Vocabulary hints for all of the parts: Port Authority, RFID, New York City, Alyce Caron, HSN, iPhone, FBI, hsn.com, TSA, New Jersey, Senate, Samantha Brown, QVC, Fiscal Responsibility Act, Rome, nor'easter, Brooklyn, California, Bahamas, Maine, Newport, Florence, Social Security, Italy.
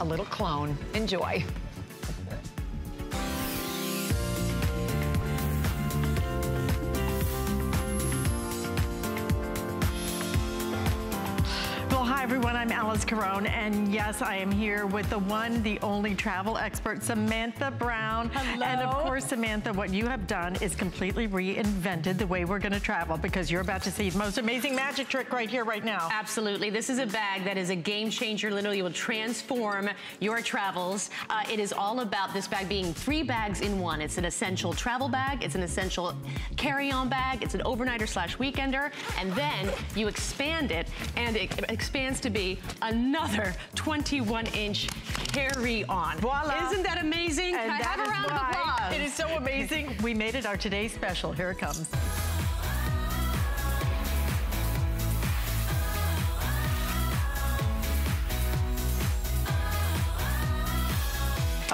a little clone. Enjoy. Everyone, I'm Alyce Caron, and yes, I am here with the one, the only travel expert, Samantha Brown. Hello. And of course, Samantha, what you have done is completely reinvented the way we're going to travel, because you're about to see the most amazing magic trick right here, right now. Absolutely. This is a bag that is a game changer. Literally, will transform your travels. It is all about this bag being three bags in one. It's an essential travel bag. It's an essential carry-on bag. It's an overnighter slash weekender. And then you expand it, and it expands to be another 21-inch carry-on. Voila! Isn't that amazing? And that is why it is so amazing. We made it our today's special. Here it comes.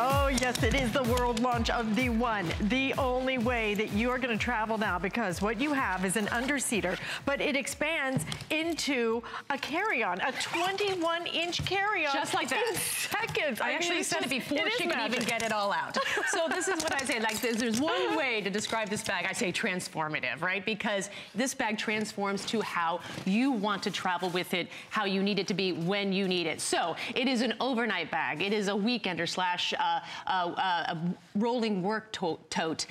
Oh, yes, it is the world launch of the one, the only way that you are going to travel now, because what you have is an underseater, but it expands into a carry-on, a 21-inch carry-on. Just like that. In seconds. I actually said it before she could even get it all out. So this is what I say, like, there's one way to describe this bag. I say transformative, right? Because this bag transforms to how you want to travel with it, how you need it to be when you need it. So it is an overnight bag. It is a weekender slash a rolling work tote.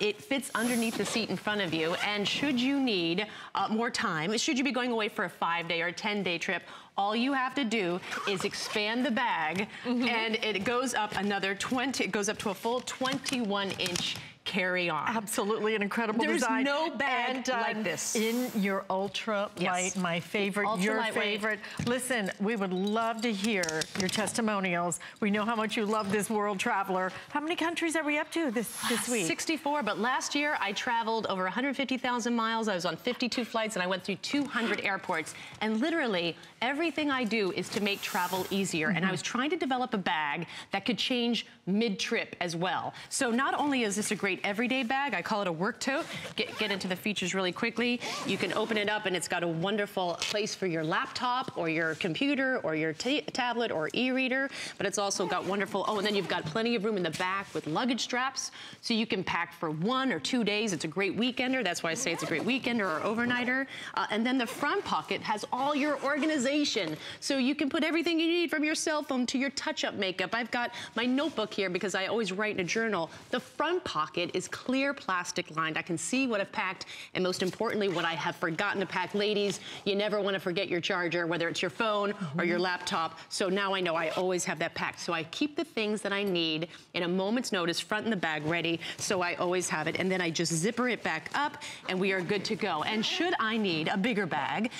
It fits underneath the seat in front of you, and should you need more time, should you be going away for a 5-day or a 10-day trip, all you have to do is expand the bag, and it goes up another 20, it goes up to a full 21-inch carry-on. Absolutely an incredible design. There's no bag and, like this. In your ultra light, my favorite, your favorite. Listen, we would love to hear your testimonials. We know how much you love this world traveler. How many countries are we up to this week? 64, but last year I traveled over 150,000 miles. I was on 52 flights, and I went through 200 airports. And literally, everything I do is to make travel easier. And I was trying to develop a bag that could change mid-trip as well. So not only is this a great everyday bag. I call it a work tote. Get into the features really quickly. You can open it up, and it's got a wonderful place for your laptop or your computer or your tablet or e-reader, but it's also got wonderful, oh, and then you've got plenty of room in the back with luggage straps, so you can pack for 1 or 2 days. It's a great weekender. That's why I say it's a great weekender or overnighter. And then the front pocket has all your organization, so you can put everything you need, from your cell phone to your touch-up makeup. I've got my notebook here because I always write in a journal. The front pocket is clear plastic lined. I can see what I've packed, and most importantly, what I have forgotten to pack. Ladies, you never want to forget your charger, whether it's your phone or your laptop. So now I know I always have that packed. So I keep the things that I need in a moment's notice, front in the bag, ready, so I always have it. And then I just zipper it back up, and we are good to go. And should I need a bigger bag,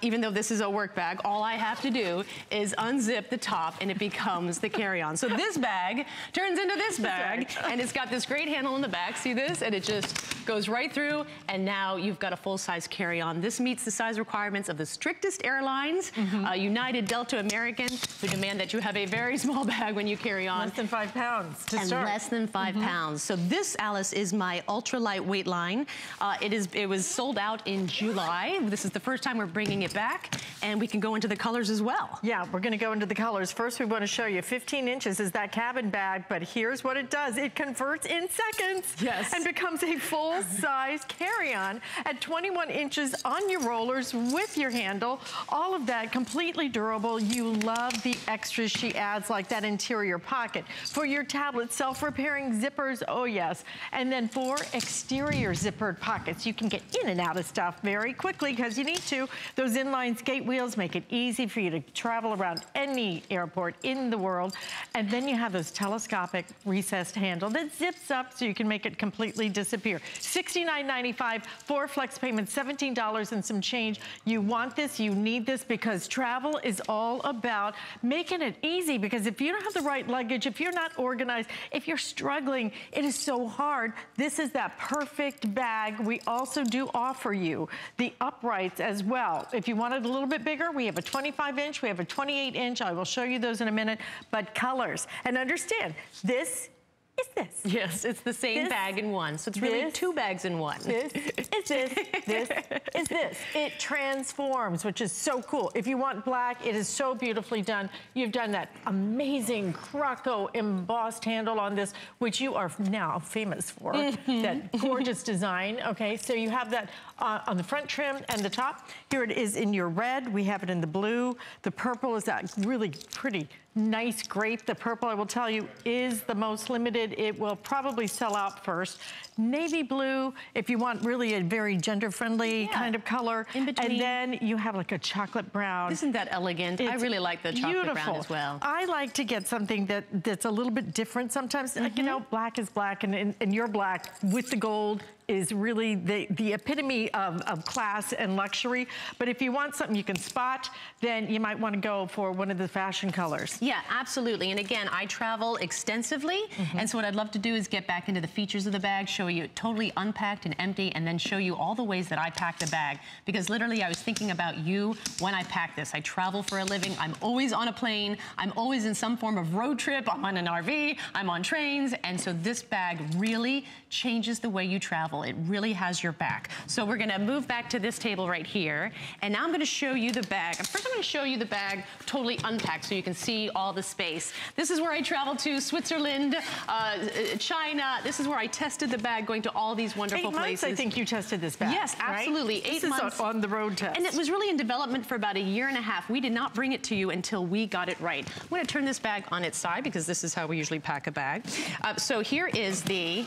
even though this is a work bag, all I have to do is unzip the top, and it becomes the carry-on. So this bag turns into this bag, and it's got this great handle in the back, see this? And it just goes right through, and now you've got a full-size carry-on. This meets the size requirements of the strictest airlines, United, Delta, American, who demand that you have a very small bag when you carry on. Less than 5 pounds to start. Less than 5 pounds. So this, Alyce, is my ultra-lightweight line. It was sold out in July. This is the first time we're bringing it back, and we can go into the colors as well. Yeah, we're gonna go into the colors. First, we wanna show you 15 inches is that cabin bag, but here's what it does. It converts in seconds, and becomes a full-size carry-on at 21 inches on your rollers with your handle. All of that completely durable. You love the extras she adds, like that interior pocket for your tablet, self-repairing zippers, oh yes, and then 4 exterior zippered pockets. You can get in and out of stuff very quickly because you need to. Those inline skate wheels make it easy for you to travel around any airport in the world. And then you have those telescopic recessed handle that zips up so you can make it completely disappear. $69.95, 4 flex payments, $17 and some change. You want this, you need this, because travel is all about making it easy, because if you don't have the right luggage, if you're not organized, if you're struggling, it is so hard. This is that perfect bag. We also do offer you the uprights as well. If you want it a little bit bigger, we have a 25-inch, we have a 28-inch. I will show you those in a minute, but colors. And understand, this is this. Yes, it's the same bag in one. So it's really two bags in one. This is this, this is this. It transforms, which is so cool. If you want black, it is so beautifully done. You've done that amazing croco embossed handle on this, which you are now famous for, that gorgeous design. Okay, so you have that on the front trim and the top. Here it is in your red. We have it in the blue. The purple is that really pretty nice grape. The purple, I will tell you, is the most limited. It will probably sell out first. Navy blue, if you want really a very gender-friendly kind of color. In between. And then you have like a chocolate brown. Isn't that elegant? It's I really like the chocolate brown as well. I like to get something that's a little bit different sometimes. Like, you know, black is black, and your black with the gold is really the epitome of class and luxury. But if you want something you can spot, then you might want to go for one of the fashion colors. Yeah, absolutely. And again, I travel extensively. And so what I'd love to do is get back into the features of the bag, show you totally unpacked and empty, and then show you all the ways that I pack the bag. Because literally I was thinking about you when I packed this. I travel for a living. I'm always on a plane. I'm always in some form of road trip. I'm on an RV. I'm on trains. And so this bag really changes the way you travel. It really has your back. So we're gonna move back to this table right here, and now I'm gonna show you the bag. First I'm gonna show you the bag totally unpacked so you can see all the space. This is where I traveled to Switzerland, China. This is where I tested the bag, going to all these wonderful places. 8 months, I think you tested this bag. Yes, absolutely, right? 8 months. This is on the road test. And it was really in development for about 1.5 years. We did not bring it to you until we got it right. I'm gonna turn this bag on its side because this is how we usually pack a bag. So here is the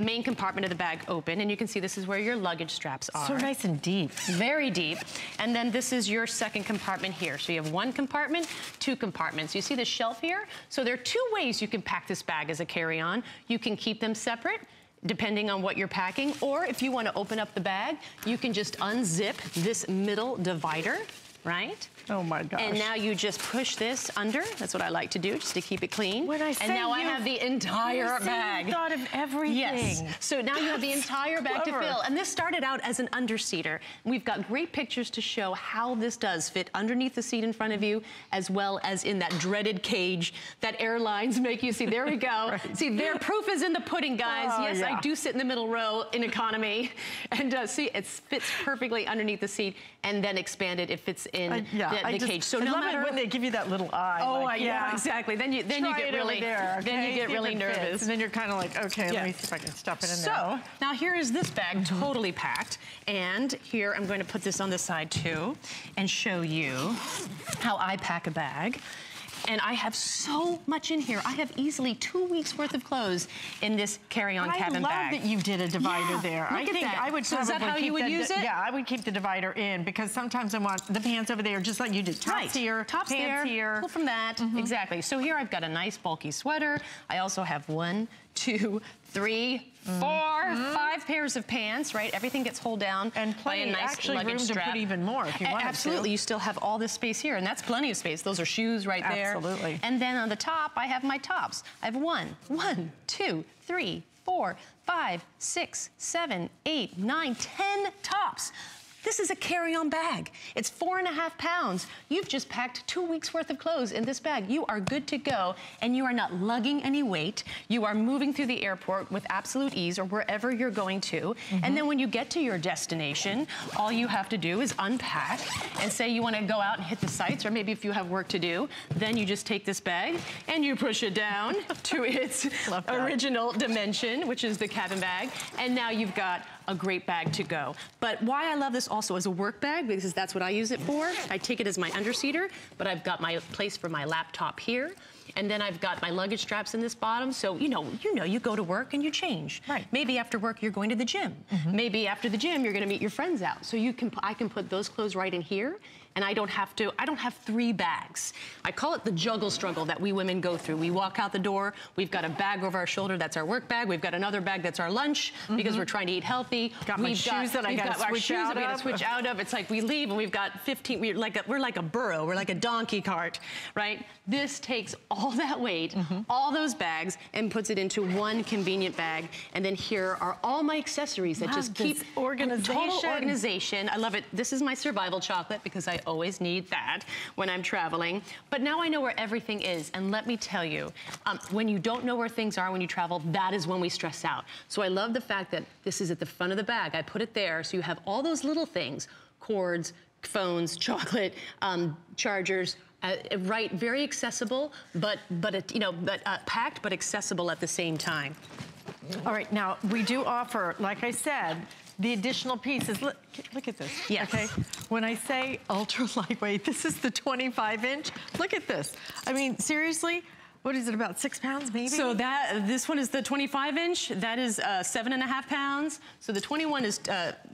main compartment of the bag open. And you can see this is where your luggage straps are. So nice and deep. Very deep. And then this is your second compartment here. So you have one compartment, two compartments. You see the shelf here? So there are two ways you can pack this bag as a carry-on. You can keep them separate, depending on what you're packing, or if you want to open up the bag, you can just unzip this middle divider, right? Oh my gosh. And now you just push this under. That's what I like to do, just to keep it clean. When I say and now I have the entire bag. You thought of everything. Yes. So now you have the entire bag to fill. And this started out as an underseater. We've got great pictures to show how this does fit underneath the seat in front of you, as well as in that dreaded cage that airlines make you see. There we go. Right. See, their proof is in the pudding, guys. Oh, yes, yeah. I do sit in the middle row in economy. And see, it fits perfectly underneath the seat, and then expanded. It fits in the cage. So no matter when they give you that little eye. Oh, like, yeah, exactly. Then you get really there. Okay? Then you get really nervous, and then you're kind of like, okay, let me see if I can stuff it in there. So now here is this bag totally packed, and here I'm going to put this on the side too, and show you how I pack a bag. And I have so much in here. I have easily 2 weeks worth of clothes in this carry-on cabin bag. I love that you did a divider there. I think I would probably keep that. So is that how you would use it? Yeah, I would keep the divider in because sometimes I want the pants over there, just like you did. Tops here, tops there, pull from that. Exactly. So here I've got a nice bulky sweater. I also have 1, 2, 3, 4, 5 pairs of pants, right? Everything gets holed down and plenty, by a nice luggage strap. To put even more if you want. Absolutely, you still have all this space here, and that's plenty of space. Those are shoes right there. Absolutely. And then on the top, I have my tops. I have 1, 2, 3, 4, 5, 6, 7, 8, 9, 10 tops. This is a carry-on bag. It's 4.5 pounds. You've just packed 2 weeks worth of clothes in this bag. You are good to go, and you are not lugging any weight. You are moving through the airport with absolute ease or wherever you're going to. And then when you get to your destination, all you have to do is unpack and say you want to go out and hit the sights, or maybe if you have work to do, then you just take this bag and you push it down to its original dimension, which is the cabin bag. And now you've got a great bag to go. But why I love this also as a work bag, because that's what I use it for. I take it as my underseater, but I've got my place for my laptop here. And then I've got my luggage straps in this bottom. So, you know, you go to work and you change. Right. Maybe after work, you're going to the gym. Maybe after the gym, you're going to meet your friends out. So I can put those clothes right in here. And I don't have 3 bags. I call it the juggle struggle that we women go through. We walk out the door, we've got a bag over our shoulder, that's our work bag. We've got another bag that's our lunch because we're trying to eat healthy. We've got our shoes that we gotta switch out of. It's like we leave and we've got 15, we're like a burro, we're like a donkey cart, right? This takes all that weight, all those bags, and puts it into one convenient bag. And then here are all my accessories that just keep organization. Total organization. I love it. This is my survival chocolate because I always need that when I'm traveling. But now I know where everything is. And let me tell you, when you don't know where things are when you travel, that is when we stress out. So I love the fact that this is at the front of the bag. I put it there so you have all those little things, cords, phones, chocolate, chargers, right, very accessible, but packed, but accessible at the same time. All right, now we do offer, like I said, the additional pieces. Look at this. Yes. Okay. When I say ultra lightweight, this is the 25-inch. Look at this. I mean, seriously. What is it, about 6 pounds maybe? So that, this one is the 25-inch. That is 7.5 pounds. So the 21 is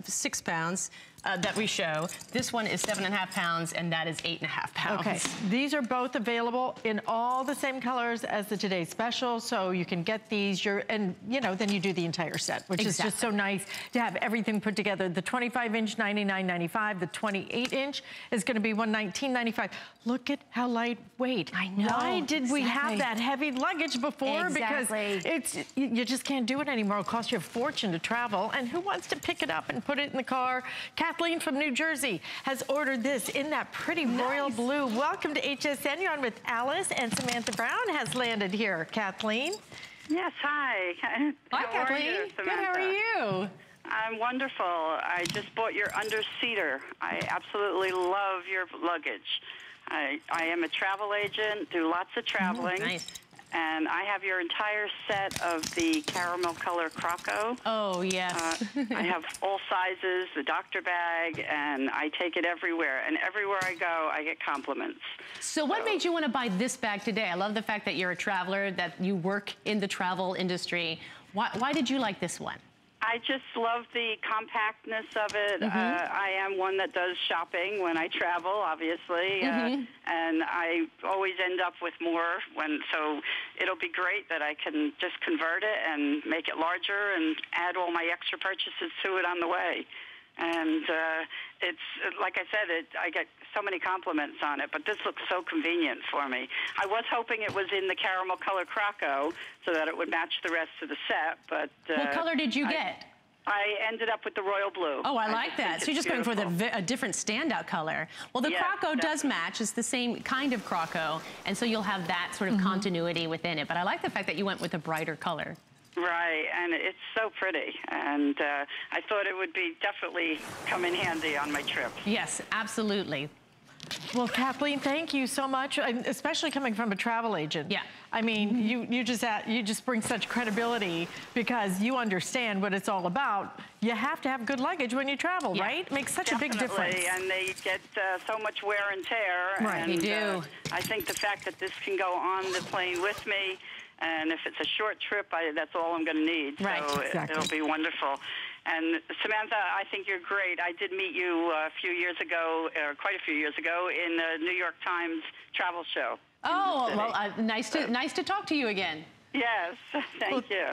6 pounds that we show. This one is 7.5 pounds, and that is 8.5 pounds. Okay, these are both available in all the same colors as the Today Special, so you can get these, and you know, then you do the entire set, which exactly. is just so nice to have everything put together. The 25-inch, $99.95. The 28-inch is gonna be $119.95. Look at how lightweight. I know. Why did we have that heavy luggage before? Exactly. Because it's, you just can't do it anymore. It'll cost you a fortune to travel, and who wants to pick it up and put it in the car? Kathleen from New Jersey has ordered this in that pretty royal blue. Welcome to HSN. You're on with Alyce, and Samantha Brown has landed here. Kathleen? Yes, hi. Hi, Kathleen. Good, how are you? I'm wonderful. I just bought your under-seater. I absolutely love your luggage. I am a travel agent, do lots of traveling. Oh, nice. And I have your entire set of the caramel color croco. Oh, yes. I have all sizes, the doctor bag, and I take it everywhere. And everywhere I go, I get compliments. So what made you want to buy this bag today? I love the fact that you're a traveler, that you work in the travel industry. Why did you like this one? I just love the compactness of it. Mm-hmm. I am one that does shopping when I travel, obviously, mm-hmm. And I always end up with more. So it'll be great that I can just convert it and make it larger and add all my extra purchases to it on the way. And it's like I said, I get so many compliments on it, but this looks so convenient for me. I was hoping it was in the caramel color croco so that it would match the rest of the set, but... what color did you get? I ended up with the royal blue. Oh, I like that. So you're just beautiful. Going for a different standout color. Well, the croco does match. It's the same kind of croco, and so you'll have that sort of continuity within it. But I like the fact that you went with a brighter color. Right, and it's so pretty, and I thought it would be definitely come in handy on my trip. Yes, absolutely. Well, Kathleen, thank you so much, especially coming from a travel agent. Yeah. I mean, you just bring such credibility because you understand what it's all about. You have to have good luggage when you travel, right? It makes such a big difference. And they get so much wear and tear. Right, and, they do. I think the fact that this can go on the plane with me, and if it's a short trip, that's all I'm going to need. Right, so it'll be wonderful. And Samantha, I think you're great. I did meet you a few years ago, or quite a few years ago, in the New York Times travel show. Oh, well, nice to talk to you again. Yes, thank you.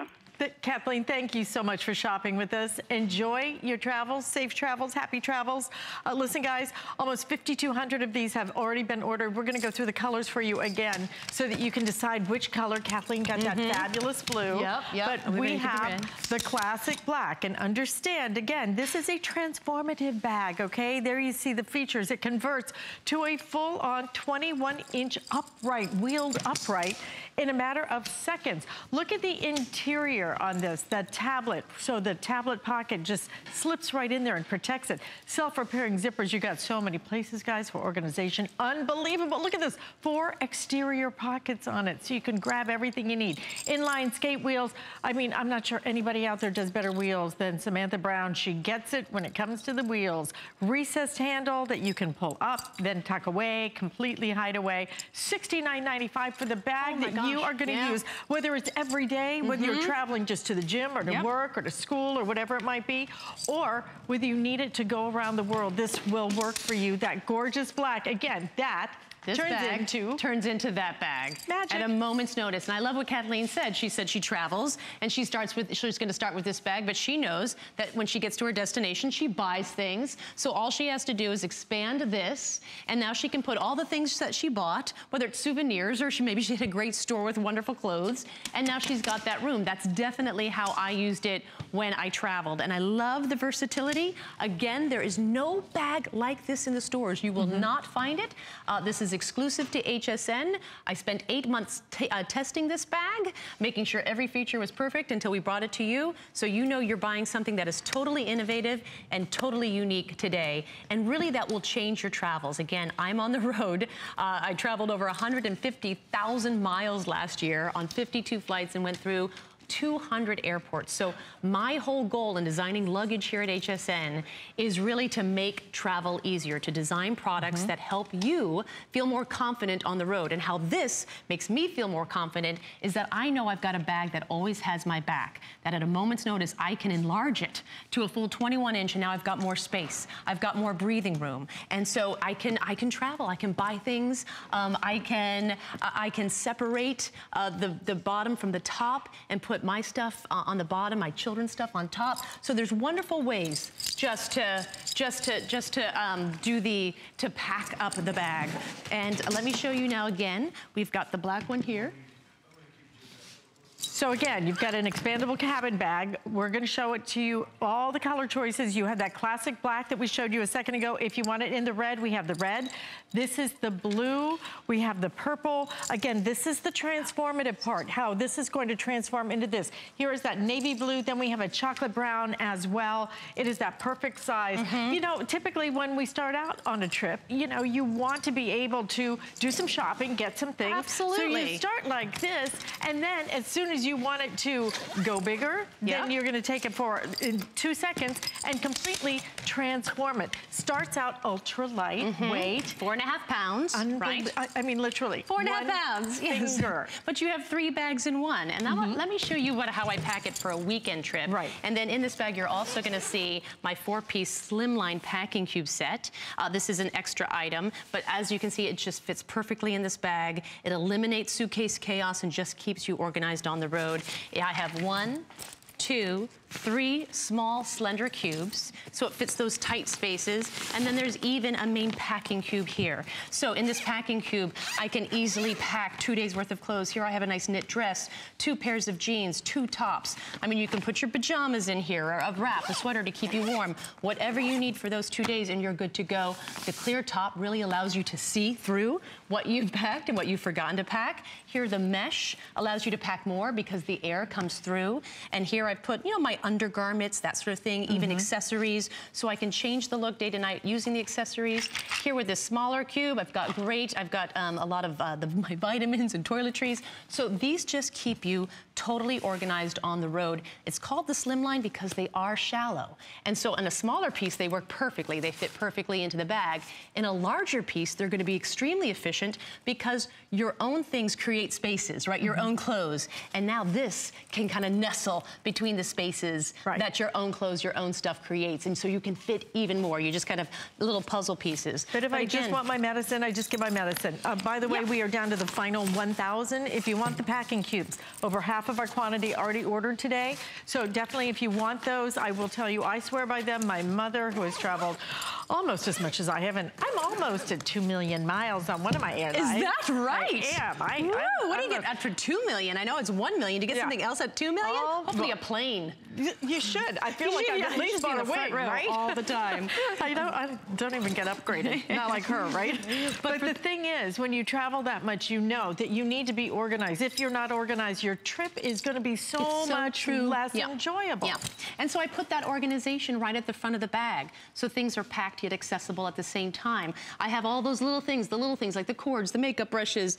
Kathleen, thank you so much for shopping with us. Enjoy your travels, safe travels, happy travels. Listen, guys, almost 5,200 of these have already been ordered. We're going to go through the colors for you again so that you can decide which color. Kathleen got that fabulous blue. Yep. But we have the classic black. And understand, again, this is a transformative bag, okay? There you see the features. It converts to a full-on 21-inch upright, wheeled upright in a matter of seconds. Look at the interior on this, that tablet. So the tablet pocket just slips right in there and protects it. Self-repairing zippers. You got so many places, guys, for organization. Unbelievable. Look at this. 4 exterior pockets on it, so you can grab everything you need. Inline skate wheels. I mean, I'm not sure anybody out there does better wheels than Samantha Brown. She gets it when it comes to the wheels. Recessed handle that you can pull up, then tuck away, completely hide away. $69.95 for the bag that you are going to use, whether it's every day, whether you're traveling just to the gym or to work or to school or whatever it might be, or whether you need it to go around the world, this will work for you. That gorgeous black, again, that This bag turns into that bag. Magic. At a moment's notice. And I love what Kathleen said. She said she travels and she's gonna start with this bag, but she knows that when she gets to her destination, she buys things. So all she has to do is expand this, and now she can put all the things that she bought, whether it's souvenirs or maybe she hit a great store with wonderful clothes, and now she's got that room. That's definitely how I used it when I traveled. And I love the versatility. Again, there is no bag like this in the stores. You will not find it. This is exclusive to HSN. I spent 8 months testing this bag, making sure every feature was perfect until we brought it to you. So you know you're buying something that is totally innovative and totally unique today. And really that will change your travels. Again, I'm on the road. I traveled over 150,000 miles last year on 52 flights and went through 200 airports. So my whole goal in designing luggage here at HSN is really to make travel easier, to design products that help you feel more confident on the road. And how this makes me feel more confident is that I know I've got a bag that always has my back, that at a moment's notice, I can enlarge it to a full 21 inch and now I've got more space. I've got more breathing room. And so I can travel, I can buy things, I can separate the bottom from the top and put my stuff on the bottom, my children's stuff on top. So there's wonderful ways to pack up the bag. And let me show you now again. We've got the black one here. So again, you've got an expandable cabin bag. We're gonna show it to you, all the color choices. You have that classic black that we showed you a second ago. If you want it in the red, we have the red. This is the blue, we have the purple. Again, this is the transformative part, how this is going to transform into this. Here is that navy blue, then we have a chocolate brown as well. It is that perfect size. You know, typically when we start out on a trip, you know, you want to be able to do some shopping, get some things. Absolutely. So you start like this, and then as soon as you want it to go bigger, then you're gonna take it for in 2 seconds and completely transform it. Starts out ultra lightweight. 4.5 pounds, right? I mean, literally. 4.5 pounds, yes. But you have 3 bags in one. And now let me show you how I pack it for a weekend trip. Right. And then in this bag, you're also gonna see my 4-piece slimline packing cube set. This is an extra item, but as you can see, it just fits perfectly in this bag. It eliminates suitcase chaos and just keeps you organized on the road. I have 1, 2, 3 small slender cubes, so it fits those tight spaces, and then there's even a main packing cube here. So in this packing cube, I can easily pack 2 days worth of clothes. Here I have a nice knit dress, 2 pairs of jeans, 2 tops. I mean, you can put your pajamas in here, or a wrap, a sweater to keep you warm, whatever you need for those 2 days, and you're good to go. The clear top really allows you to see through what you've packed and what you've forgotten to pack. Here the mesh allows you to pack more because the air comes through, and here I put, you know, my undergarments, that sort of thing, even accessories, so I can change the look day to night using the accessories. Here with this smaller cube, I've got a lot of my vitamins and toiletries. So these just keep you totally organized on the road. It's called the slimline because they are shallow. And so in a smaller piece, they work perfectly. They fit perfectly into the bag. In a larger piece, they're gonna be extremely efficient because your own things create spaces, right? Your own clothes. And now this can kind of nestle between the spaces that your own clothes, your own stuff creates. And so you can fit even more. You just kind of little puzzle pieces. But if I just want my medicine, I just get my medicine. By the way, we are down to the final 1,000. If you want the packing cubes, over half of our quantity already ordered today. So definitely if you want those, I will tell you, I swear by them. My mother, who has traveled almost as much as I have, and I'm almost at 2 million miles on one of my airlines. Is that right? I am. What do you get after 2 million? I know it's 1 million. To get something else at 2 million? Hopefully a plane. You should. I feel like I'm at least on the front row all the time. I don't even get upgraded. Not like her, right? But the thing is, when you travel that much, you know that you need to be organized. If you're not organized, your trip is going to be so much less enjoyable. Yeah. And so I put that organization right at the front of the bag, so things are packed yet accessible at the same time. I have all those little things like the cords, the makeup brushes,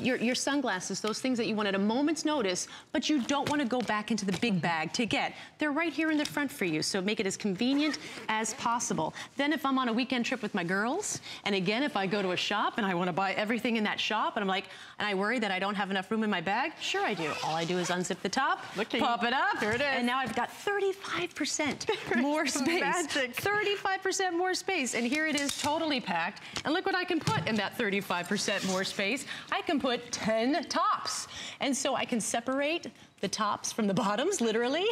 your sunglasses, those things that you want at a moment's notice, but you don't want to go back into the big bag to get. get, they're right here in the front for you. So make it as convenient as possible. Then if I'm on a weekend trip with my girls, and again, if I go to a shop and I want to buy everything in that shop, and I'm like, and I worry that I don't have enough room in my bag, sure I do. All I do is unzip the top, pop it up, there it is. And now I've got 35% more space. Magic. 35% more space. And here it is totally packed. And look what I can put in that 35% more space. I can put 10 tops. And so I can separate the tops from the bottoms, literally.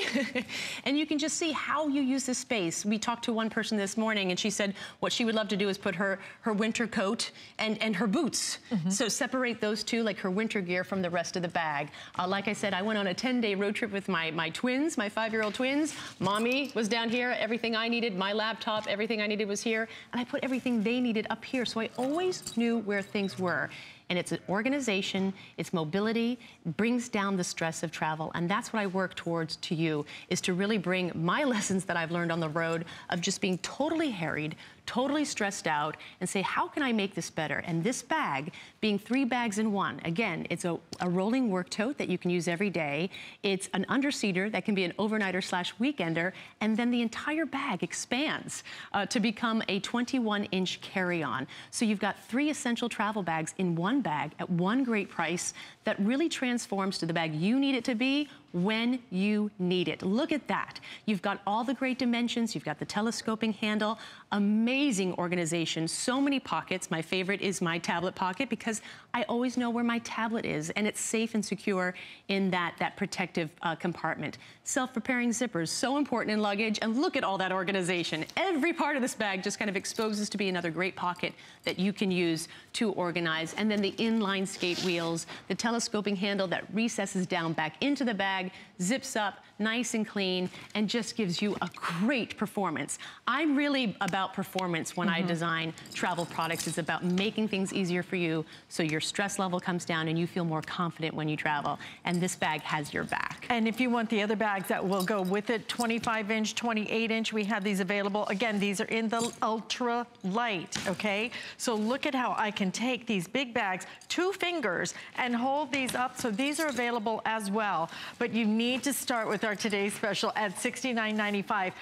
And you can just see how you use this space. We talked to one person this morning and she said what she would love to do is put her winter coat and her boots. Mm-hmm. So separate those two, like her winter gear from the rest of the bag. Like I said, I went on a 10-day road trip with my twins, my 5-year-old twins. Mommy was down here, everything I needed, my laptop, everything I needed was here. And I put everything they needed up here. So I always knew where things were. And it's an organization, it's mobility, brings down the stress of travel. And that's what I work towards to you, is to really bring my lessons that I've learned on the road of just being totally harried, totally stressed out, and say, how can I make this better? And this bag, being 3 bags in 1, again, it's a rolling work tote that you can use every day. It's an underseater that can be an overnighter slash weekender, and then the entire bag expands to become a 21-inch carry-on. So you've got 3 essential travel bags in one bag at one great price that really transforms to the bag you need it to be when you need it. Look at that. You've got all the great dimensions. You've got the telescoping handle. Amazing organization. So many pockets. My favorite is my tablet pocket because I always know where my tablet is, and it's safe and secure in that protective compartment. Self-preparing zippers, so important in luggage. And look at all that organization. Every part of this bag just kind of exposes to be another great pocket that you can use to organize. And then the inline skate wheels, the telescoping handle that recesses down back into the bag, zips up nice and clean, and just gives you a great performance. I'm really about performance when I design travel products. It's about making things easier for you so your stress level comes down and you feel more confident when you travel. And this bag has your back. And if you want the other bags that will go with it, 25 inch, 28 inch, we have these available. Again, these are in the ultra light, okay? So look at how I can take these big bags, 2 fingers, and hold these up. So these are available as well. But you need to start with our today's special at $69.95.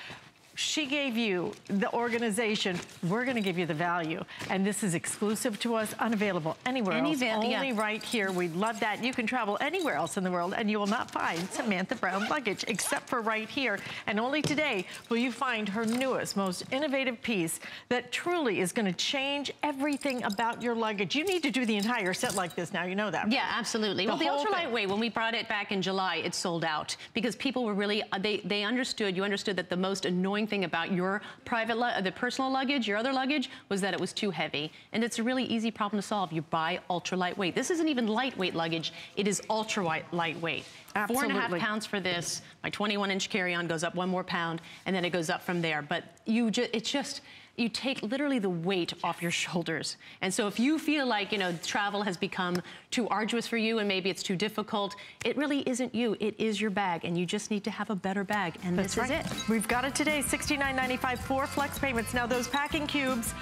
She gave you the organization. We're going to give you the value. And this is exclusive to us, unavailable anywhere else. Only right here. We love that. You can travel anywhere else in the world, and you will not find Samantha Brown luggage, except for right here. And only today will you find her newest, most innovative piece that truly is going to change everything about your luggage. You need to do the entire set like this now. You know that, right? Yeah, absolutely. Well, the ultralight, when we brought it back in July, it sold out because people were really, they understood, you understood that the most annoying thing about your private, the personal luggage, your other luggage, was that it was too heavy. And it's a really easy problem to solve. You buy ultra lightweight. This isn't even lightweight luggage. It is ultra lightweight. Absolutely. 4.5 pounds for this. My 21-inch carry-on goes up 1 more pound, and then it goes up from there. But you just, it's just, you take literally the weight off your shoulders. And so if you feel like, you know, travel has become too arduous for you and maybe it's too difficult, it really isn't you. It is your bag, and you just need to have a better bag. And this is it. We've got it today, $69.95, 4 flex payments. Now those packing cubes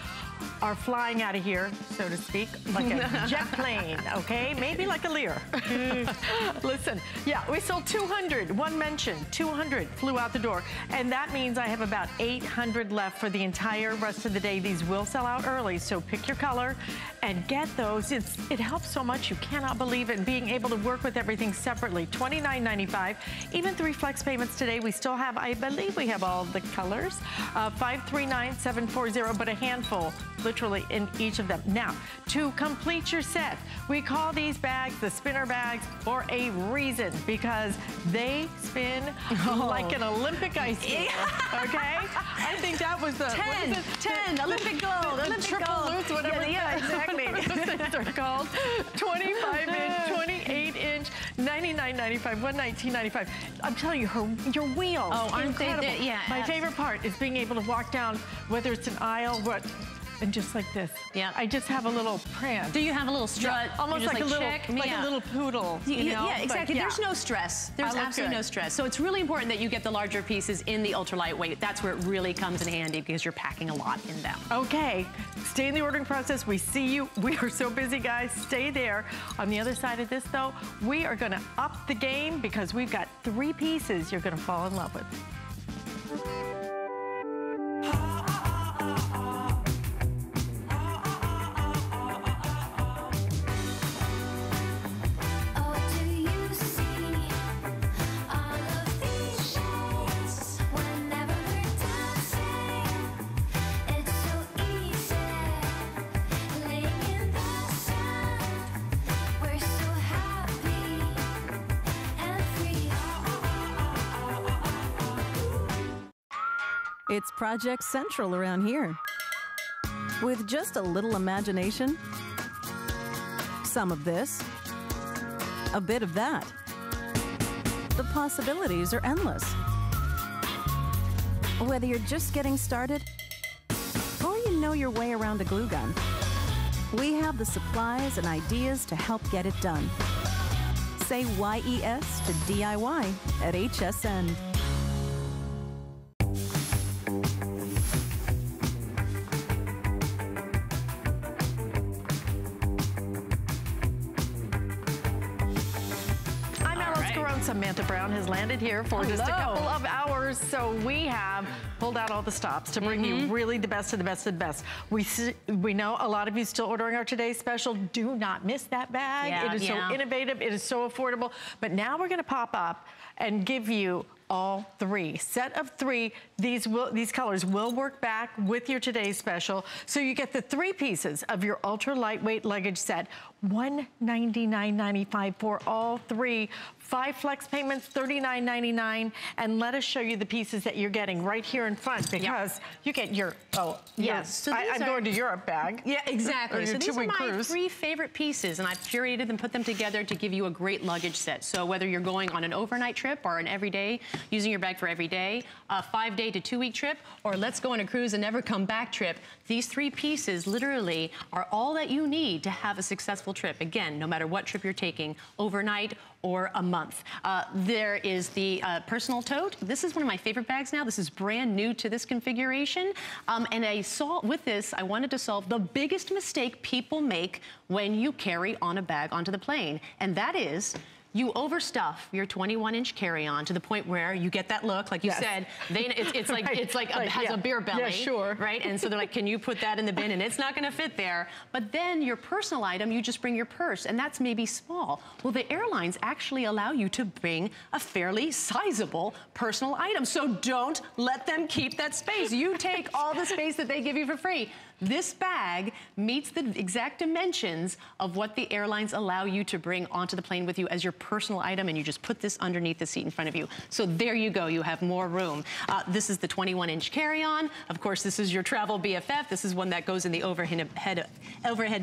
are flying out of here, so to speak, like a jet plane, okay? Maybe like a Lear. Listen, yeah, we sold 200, one mention, 200 flew out the door, and that means I have about 800 left for the entire rest of the day. These will sell out early, so pick your color and get those. It helps so much, you cannot believe it, being able to work with everything separately. $29.95, even 3 flex payments today. We still have, I believe we have all the colors, 539-740, but a handful literally in each of them. Now, to complete your set, we call these bags the spinner bags for a reason, because they spin like an Olympic ice skater, okay? I think that was the... 10, Olympic gold, Olympic triple gold. Loops, whatever. Yeah, exactly. They're called 25 inch, 28 inch, $99.95, $119.95. I'm telling you, your wheels, oh, aren't they incredible? Yeah. My favorite part is being able to walk down, whether it's an aisle, what and just like this. Yeah. I just have a little prance. Do you have a little strut? Yeah. Almost like, a little poodle. You know? Yeah, exactly. Like, yeah. There's no stress. There's absolutely no stress. So it's really important that you get the larger pieces in the ultralight weight. That's where it really comes in handy because you're packing a lot in them. Okay. Stay in the ordering process. We see you. We are so busy, guys. Stay there. On the other side of this, though, we are going to up the game because we've got 3 pieces you're going to fall in love with. It's Project Central around here. With just a little imagination, some of this, a bit of that, the possibilities are endless. Whether you're just getting started or you know your way around a glue gun, we have the supplies and ideas to help get it done. Say YES to DIY at HSN. Samantha Brown has landed here for just a couple of hours, so we have pulled out all the stops to bring you really the best of the best of the best. We know a lot of you still ordering our today's special. Do not miss that bag. Yeah, it is so innovative. It is so affordable. But now we're going to pop up and give you all 3. Set of 3. These colors will work back with your today's special. So you get the 3 pieces of your ultra lightweight luggage set. $199.95 for all 3. 5 flex payments, $39.99. And let us show you the pieces that you're getting right here in front because you get your, I'm going to Europe bag. Yeah, exactly. So these are my 3 favorite pieces and I've curated them, put them together to give you a great luggage set. So whether you're going on an overnight trip or an everyday, using your bag for every day, a 5-day to 2-week trip, or let's go on a cruise and never come back trip, these 3 pieces literally are all that you need to have a successful trip. Again, no matter what trip you're taking, overnight or a month. There is the personal tote. This is one of my favorite bags now. This is brand new to this configuration. And I saw with this, I wanted to solve the biggest mistake people make when you carry on a bag onto the plane. And that is, you overstuff your 21-inch carry-on to the point where you get that look, like you said. It's like it has a beer belly, right? And so they're like, can you put that in the bin? And it's not going to fit there. But then your personal item, you just bring your purse, and that's maybe small. Well, the airlines actually allow you to bring a fairly sizable personal item, so don't let them keep that space. You take all the space that they give you for free. This bag meets the exact dimensions of what the airlines allow you to bring onto the plane with you as your personal item, and you just put this underneath the seat in front of you. So there you go. You have more room. This is the 21-inch carry-on. Of course, this is your travel BFF. This is one that goes in the overhead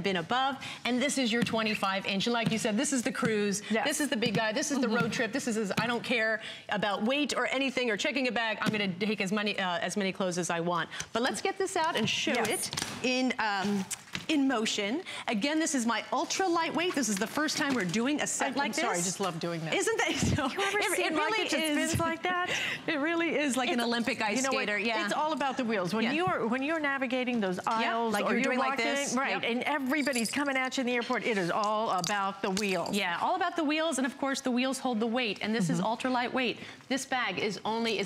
bin above. And this is your 25-inch. And like you said, this is the cruise. Yes. This is the big guy. This is the road trip. This is, I don't care about weight or anything or checking a bag. I'm going to take as many clothes as I want. But let's get this out and show it in motion. Again, this is my ultra lightweight. This is the first time we're doing a set like this. I'm sorry, I just love doing that. Isn't that so? You ever see it really is like that? It really is like an Olympic ice skater. Yeah, it's all about the wheels. When you're navigating those aisles, like you're doing like this, right? And everybody's coming at you in the airport. It is all about the wheels. Yeah, all about the wheels, and of course the wheels hold the weight. And this is ultra lightweight. This bag is only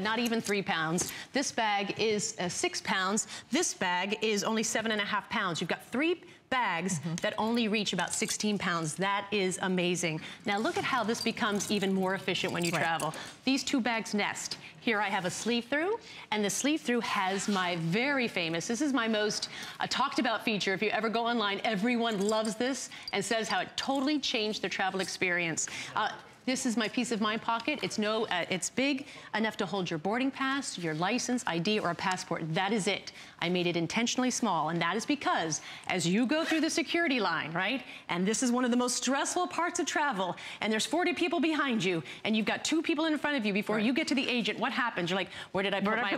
not even 3 pounds. This bag is 6 pounds. This bag is only 7.5 pounds. You've got 3 bags that only reach about 16 pounds. That is amazing. Now look at how this becomes even more efficient when you travel. These 2 bags nest. Here I have a sleeve through, and the sleeve through has my very famous, this is my most talked about feature. If you ever go online, everyone loves this and says how it totally changed their travel experience. This is my peace of mind pocket. It's it's big enough to hold your boarding pass, your license, ID, or a passport. That is it. I made it intentionally small, and that is because as you go through the security line, right, and this is one of the most stressful parts of travel, and there's 40 people behind you, and you've got 2 people in front of you before you get to the agent, what happens? You're like, where did I put my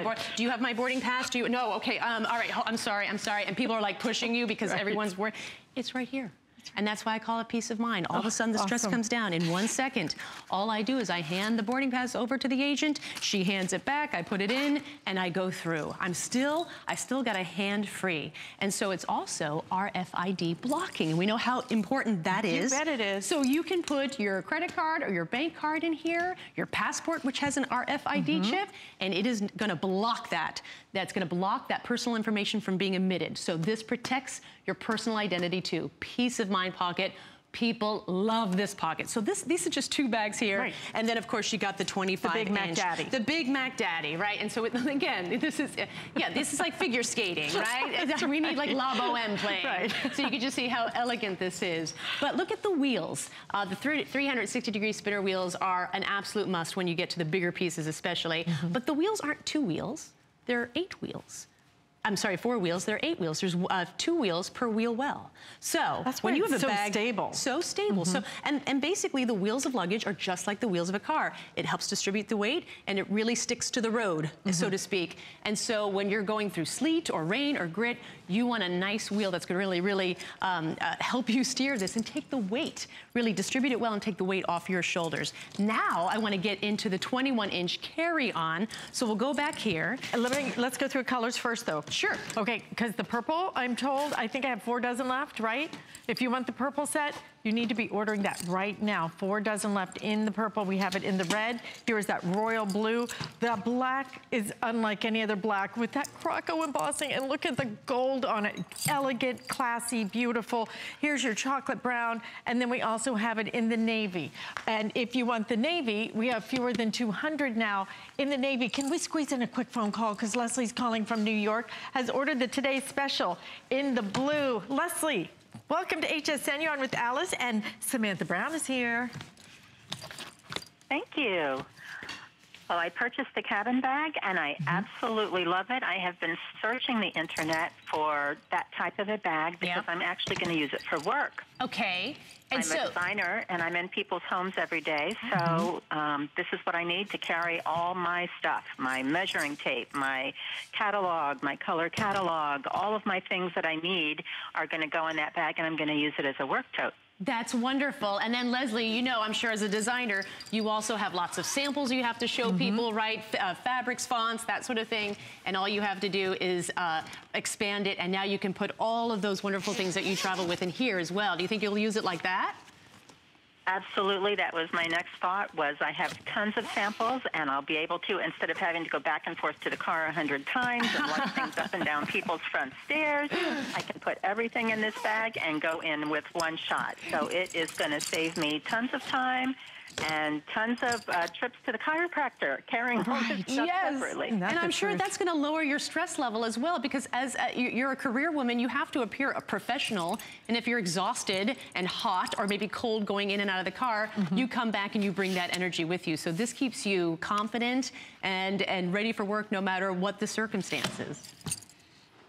board? Do you have my boarding pass? Do you, no, okay, all right, I'm sorry. And people are like pushing you because everyone's worried. It's right here. And that's why I call it peace of mind. All of a sudden, the stress comes down in 1 second. All I do is I hand the boarding pass over to the agent. She hands it back. I put it in, and I go through. I still got a hand-free. And so it's also RFID blocking. And we know how important that is. You bet it is. So you can put your credit card or your bank card in here, your passport, which has an RFID chip, and it is going to block that. That's going to block that personal information from being emitted. So this protects your personal identity, too. Peace of mind pocket. People love this pocket. So these are just 2 bags here. Right. And then, of course, you got the 25-inch. The Big Mac Daddy. The Big Mac Daddy, right? And so, again, this is, yeah, this is like figure skating, right? We need, like, La Boheme playing. Right. So you can just see how elegant this is. But look at the wheels. The 360-degree spinner wheels are an absolute must when you get to the bigger pieces, especially. But the wheels aren't 2 wheels. They're 8 wheels. I'm sorry, 4 wheels. There are 8 wheels. There's 2 wheels per wheel well. So that's when you have a bag, so stable. So and basically the wheels of luggage are just like the wheels of a car. It helps distribute the weight and it really sticks to the road, so to speak. And so when you're going through sleet or rain or grit, you want a nice wheel that's going to really help you steer this and take the weight, really distribute it well and take the weight off your shoulders. Now I want to get into the 21-inch carry-on. So we'll go back here. Let's go through colors first, though. Sure. Okay, because the purple, I'm told, I think I have 4 dozen left, right? If you want the purple set, you need to be ordering that right now. 4 dozen left in the purple. We have it in the red. Here is that royal blue. The black is unlike any other black with that croco embossing. And look at the gold on it. Elegant, classy, beautiful. Here's your chocolate brown. And then we also have it in the navy. And if you want the navy, we have fewer than 200 now in the navy. Can we squeeze in a quick phone call? Because Leslie's calling from New York. Has ordered the Today's Special in the blue. Leslie, welcome to HSN. You're on with Alyce, and Samantha Brown is here. Thank you. Well, I purchased the cabin bag, and I absolutely love it. I have been searching the internet for that type of a bag because I'm actually going to use it for work. Okay. And I'm a designer, and I'm in people's homes every day, so this is what I need to carry all my stuff, my measuring tape, my catalog, my color catalog, all of my things that I need are going to go in that bag, and I'm going to use it as a work tote. That's wonderful. And then, Leslie, you know, I'm sure as a designer, you also have lots of samples you have to show people, right? Fabrics, fonts, that sort of thing. And all you have to do is expand it. And now you can put all of those wonderful things that you travel with in here as well. Do you think you'll use it like that? Absolutely. That was my next thought, was I have tons of samples, and I'll be able to, instead of having to go back and forth to the car 100 times and walk things up and down people's front stairs, I can put everything in this bag and go in with one shot. So it is going to save me tons of time and tons of trips to the chiropractor, carrying all this stuff separately. And I'm sure that's going to lower your stress level as well, because as you're a career woman, you have to appear a professional, and if you're exhausted and hot or maybe cold going in and out of the car, you come back and you bring that energy with you. So this keeps you confident and ready for work no matter what the circumstances.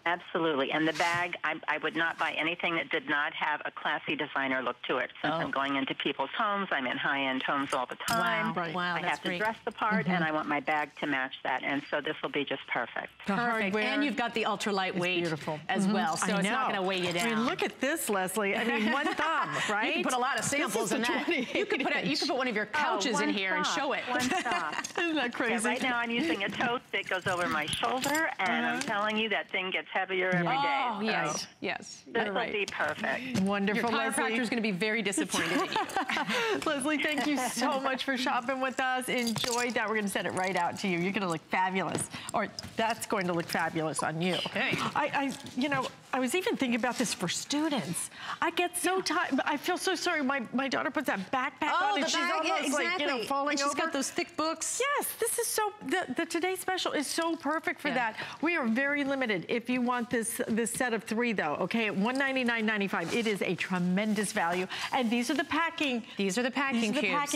Absolutely. And the bag, I would not buy anything that did not have a classy designer look to it. Since I'm going into people's homes, I'm in high-end homes all the time. Wow, wow, I have to dress the part, and I want my bag to match that. And so this will be just perfect. Perfect. And you've got the ultra-lightweight as well, so it's not going to weigh you down. I mean, look at this, Leslie. I mean, one thumb, right? You can put a lot of samples in that. You could put one of your couches in here and show it. One stop. Isn't that crazy? Yeah, right now I'm using a tote that goes over my shoulder, and I'm telling you, that thing gets heavier every day. Oh, so yes, yes. This will be perfect. Wonderful, Leslie. Your chiropractor's going to be very disappointed in you. Leslie, thank you so much for shopping with us. Enjoy that. We're going to send it right out to you. You're going to look fabulous. Or that's going to look fabulous on you. Okay. You know, I was even thinking about this for students. I get so tired. I feel so sorry. My daughter puts that backpack on, and she's almost like, you know, falling over. She's got those thick books. Yes, this is so, the Today Special is so perfect for that. We are very limited. If you want this set of three though, okay, at $199.95. It is a tremendous value. And these are the packing. These are the packing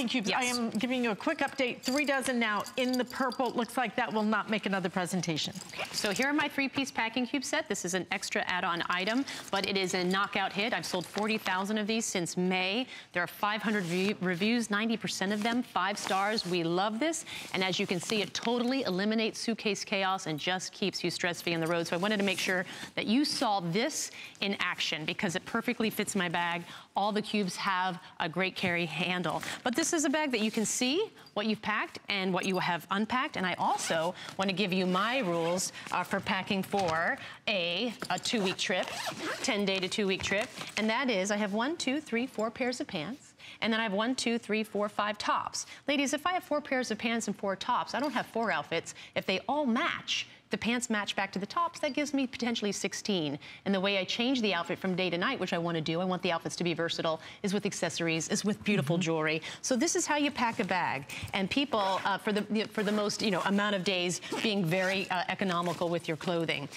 cubes. Yes. I am giving you a quick update. 3 dozen now in the purple. Looks like that will not make another presentation. So here are my 3-piece packing cube set. This is an extra add-on item, but it is a knockout hit. I've sold 40,000 of these since May. There are 500 reviews, 90% of them 5 stars. We love this. And as you can see, it totally eliminates suitcase chaos and just keeps you stress-free on the road. So I wanted to make sure that you saw this in action because it perfectly fits my bag. All the cubes have a great carry handle. But this is a bag that you can see what you've packed and what you have unpacked. And I also want to give you my rules for packing for a 2-week trip, 10-day to 2-week trip. And that is I have 1, 2, 3, 4 pairs of pants. And then I have 1, 2, 3, 4, 5 tops. Ladies, if I have 4 pairs of pants and 4 tops, I don't have 4 outfits. If they all match, the pants match back to the tops, that gives me potentially 16. And the way I change the outfit from day to night, which I want to do, I want the outfits to be versatile, is with accessories, is with beautiful jewelry. So this is how you pack a bag. And people, for the most amount of days, being very economical with your clothing.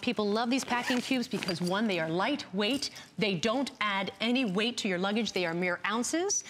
People love these packing cubes because, 1, they are lightweight. They don't add any weight to your luggage. They are mere ounces.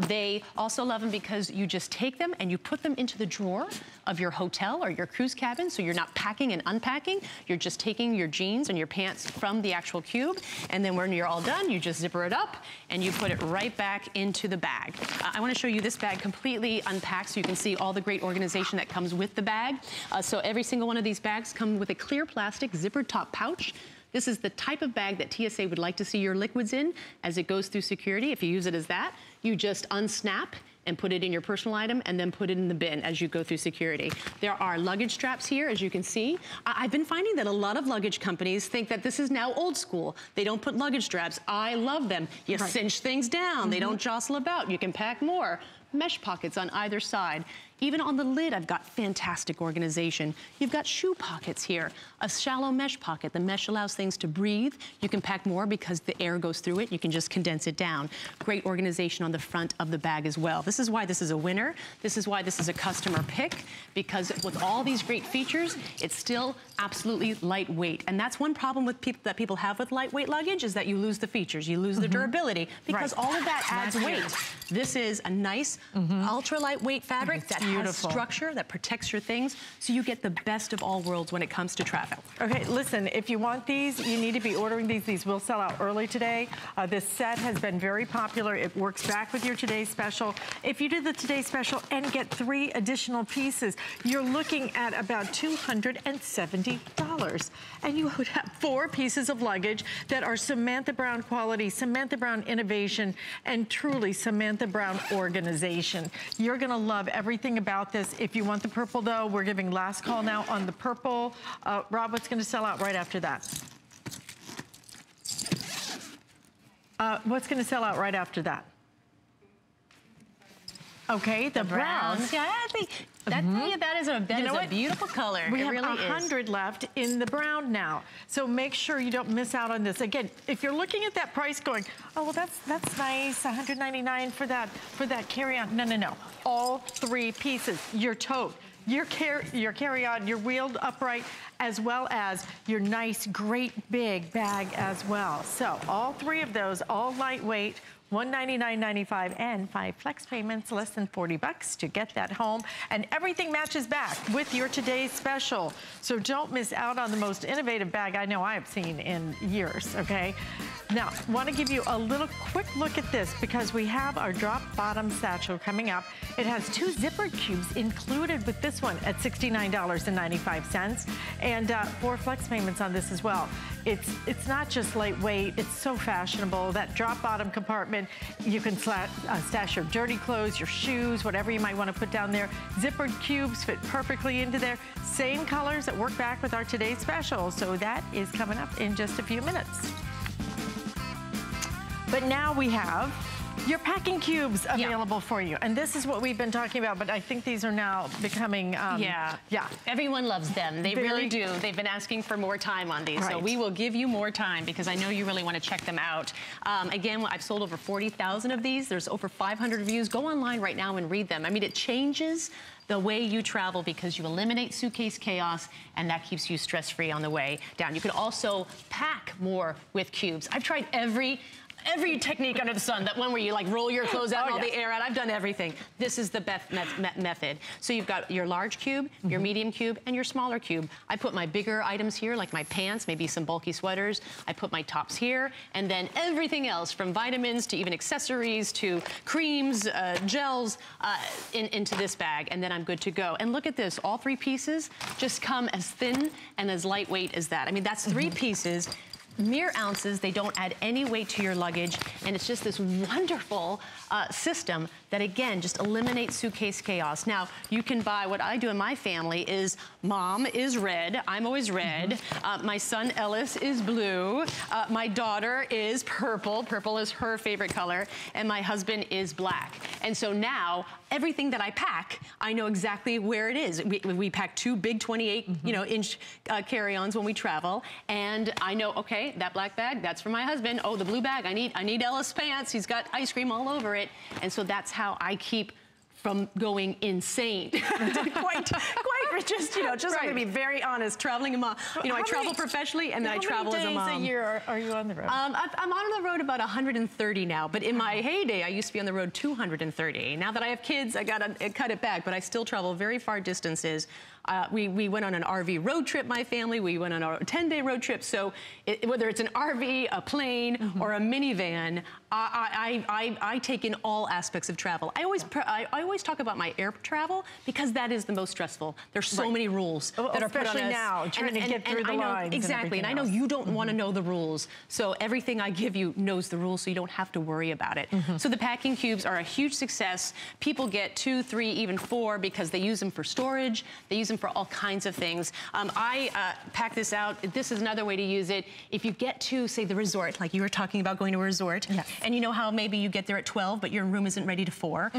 They also love them because you just take them and you put them into the drawer of your hotel or your cruise cabin, so you're not packing and unpacking. You're just taking your jeans and your pants from the actual cube, and then when you're all done, you just zipper it up and you put it right back into the bag. I want to show you this bag completely unpacked so you can see all the great organization that comes with the bag. So every single one of these bags come with a clear plastic zippered top pouch. This is the type of bag that TSA would like to see your liquids in as it goes through security. If you use it as that, you just unsnap and put it in your personal item and then put it in the bin as you go through security. There are luggage straps here, as you can see. I've been finding that a lot of luggage companies think that this is now old school. They don't put luggage straps. I love them. You cinch things down. They don't jostle about. You can pack more. Mesh pockets on either side. Even on the lid, I've got fantastic organization. You've got shoe pockets here, a shallow mesh pocket. The mesh allows things to breathe. You can pack more because the air goes through it. You can just condense it down. Great organization on the front of the bag as well. This is why this is a winner. This is why this is a customer pick, because with all these great features, it's still absolutely lightweight. And that's one problem with people have with lightweight luggage, is that you lose the features, you lose the durability, because all of that adds weight. This is a nice ultra lightweight fabric that has structure, that protects your things, so you get the best of all worlds when it comes to travel. Okay, listen, if you want these, you need to be ordering these. These will sell out early today. This set has been very popular. It works back with your today's special. If you do the today's special and get 3 additional pieces, you're looking at about $270. And you would have 4 pieces of luggage that are Samantha Brown quality, Samantha Brown innovation, and truly Samantha Brown organization. You're gonna love everything about this. If you want the purple though, we're giving last call now on the purple. Rob, what's going to sell out right after that? Okay, the browns. Yeah, I think that, that is a beautiful color. We have 100 left in the brown now. So make sure you don't miss out on this. Again, if you're looking at that price going, oh, well, that's nice, $199 for that carry-on. No, no, no. All 3 pieces, your tote, your carry-on, your wheeled upright, as well as your nice, great big bag as well. So all 3 of those, all lightweight, $199.95 and 5 flex payments, less than $40 to get that home. And everything matches back with your today's special. So don't miss out on the most innovative bag I know I have seen in years, okay? Now, want to give you a little quick look at this because we have our drop bottom satchel coming up. It has 2 zippered cubes included with this one at $69.95 and 4 flex payments on this as well. It's not just lightweight, it's so fashionable. That drop bottom compartment, you can stash your dirty clothes, your shoes, whatever you might want to put down there. Zippered cubes fit perfectly into there. Same colors that work back with our today's special. So that is coming up in just a few minutes. But now we have Your packing cubes available for you. And this is what we've been talking about, but I think these are now becoming, everyone loves them. They really do. They've been asking for more time on these. Right. So we will give you more time because I know you really want to check them out. Again, I've sold over 40,000 of these. There's over 500 reviews. Go online right now and read them. I mean, it changes the way you travel because you eliminate suitcase chaos and that keeps you stress-free on the way down. You can also pack more with cubes. I've tried every technique under the sun, that one where you like roll your clothes out and all the air out. I've done everything. This is the best method. So you've got your large cube, your medium cube, and your smaller cube. I put my bigger items here, like my pants, maybe some bulky sweaters. I put my tops here, and then everything else from vitamins to even accessories to creams, gels, into this bag, and then I'm good to go. And look at this, all three pieces just come as thin and as lightweight as that. I mean, that's three pieces. Mere ounces, they don't add any weight to your luggage, and it's just this wonderful system that again just eliminates suitcase chaos. Now you can buy, what I do in my family is mom is red, I'm always red, my son Ellis is blue, my daughter is purple, purple is her favorite color, and my husband is black. And so now everything that I pack, I know exactly where it is. We pack two big 28 inch carry-ons when we travel, and I know, okay, that black bag, that's for my husband. Oh, the blue bag, I need Ellis pants. He's got ice cream all over it. And so that's how I keep from going insane. quite just, I'm gonna be very honest, traveling a mom. You know, I travel professionally and then I travel as a mom. How many days a year are you on the road? I'm on the road about 130 now, but in my heyday, I used to be on the road 230. Now that I have kids, I gotta cut it back, but I still travel very far distances. We went on an RV road trip, my family. We went on a 10-day road trip. So whether it's an RV, a plane, or a minivan, I take in all aspects of travel. I always talk about my air travel because that is the most stressful. There's so many rules that are put on us. Especially now, trying to get through the lines. Exactly, and I know you don't want to know the rules. So everything I give you knows the rules, so you don't have to worry about it. So the packing cubes are a huge success. People get 2, 3, even 4 because they use them for storage. They use them for all kinds of things. I pack this out. This is another way to use it. If you get to, say, the resort, like you were talking about going to a resort, and you know how maybe you get there at 12, but your room isn't ready to 4.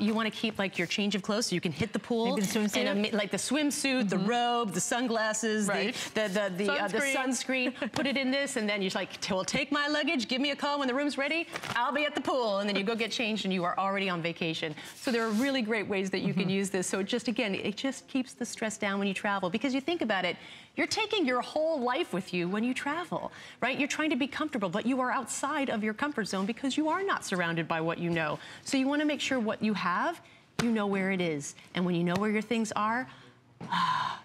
You want to keep like your change of clothes so you can hit the pool. Maybe the swimsuit? And like the swimsuit, the robe, the sunglasses, the sunscreen. Put it in this, and then you're like, well, take my luggage, give me a call when the room's ready, I'll be at the pool. And then you go get changed, and you are already on vacation. So there are really great ways that you can use this. So it just, again, it just keeps the stress down when you travel, because you think about it, you're taking your whole life with you when you travel, right? You're trying to be comfortable, but you are outside of your comfort zone because you are not surrounded by what you know. So you want to make sure what you have, you know where it is. And when you know where your things are,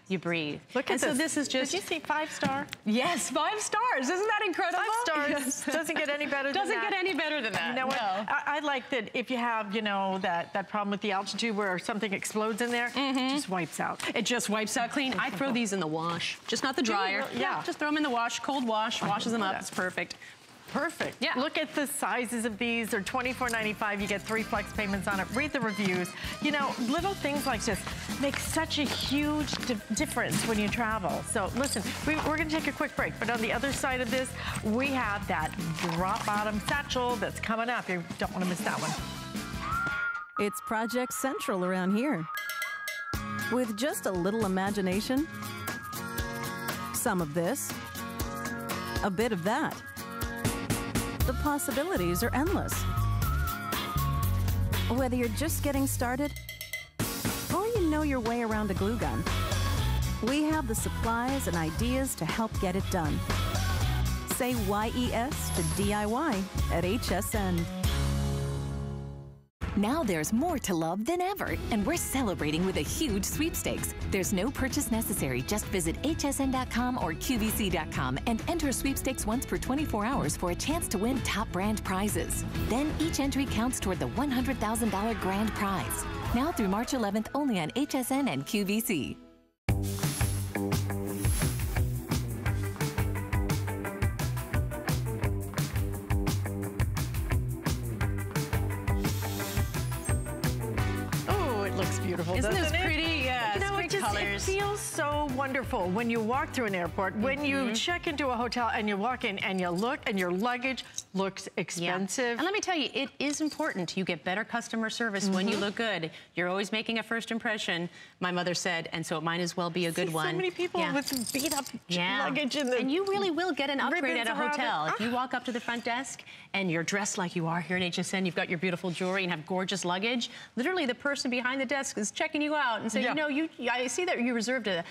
you breathe. Look at this. So this is just. Did you see 5-star? Yes, 5 stars. Isn't that incredible? 5 stars. Yes. Doesn't get any better than that. Doesn't get any better than that. You know what? No. I like that if you have, that problem with the altitude where something explodes in there, it just wipes out. It just wipes out clean. I throw these in the wash, just not the dryer. Yeah. Just throw them in the wash, cold wash, washes them up. It's perfect. Perfect. Yeah. Look at the sizes of these. They're $24.95. You get 3 flex payments on it. Read the reviews. You know, little things like this make such a huge difference when you travel. So listen, we're going to take a quick break. But on the other side of this, we have that drop bottom satchel that's coming up. You don't want to miss that one. It's Project Central around here. With just a little imagination, some of this, a bit of that, the possibilities are endless. Whether you're just getting started or you know your way around a glue gun, we have the supplies and ideas to help get it done. Say YES to DIY at HSN. Now there's more to love than ever, and we're celebrating with a huge sweepstakes. There's no purchase necessary. Just visit hsn.com or qvc.com and enter sweepstakes once per 24 hours for a chance to win top brand prizes. Then each entry counts toward the $100,000 grand prize. Now through March 11th only on HSN and QVC. Isn't this pretty? Yeah. You know, it just colors. It feels so wonderful when you walk through an airport, when you check into a hotel and you walk in and you look and your luggage looks expensive. Yeah. And let me tell you, it is important. You get better customer service when you look good. You're always making a first impression, my mother said, and so it might as well be a good one. So many people with beat up luggage in the... And you really will get an upgrade at a hotel. If you walk up to the front desk and you're dressed like you are here at HSN, you've got your beautiful jewelry and have gorgeous luggage, literally the person behind the desk is checking you out and saying, you know, I see that you reserved a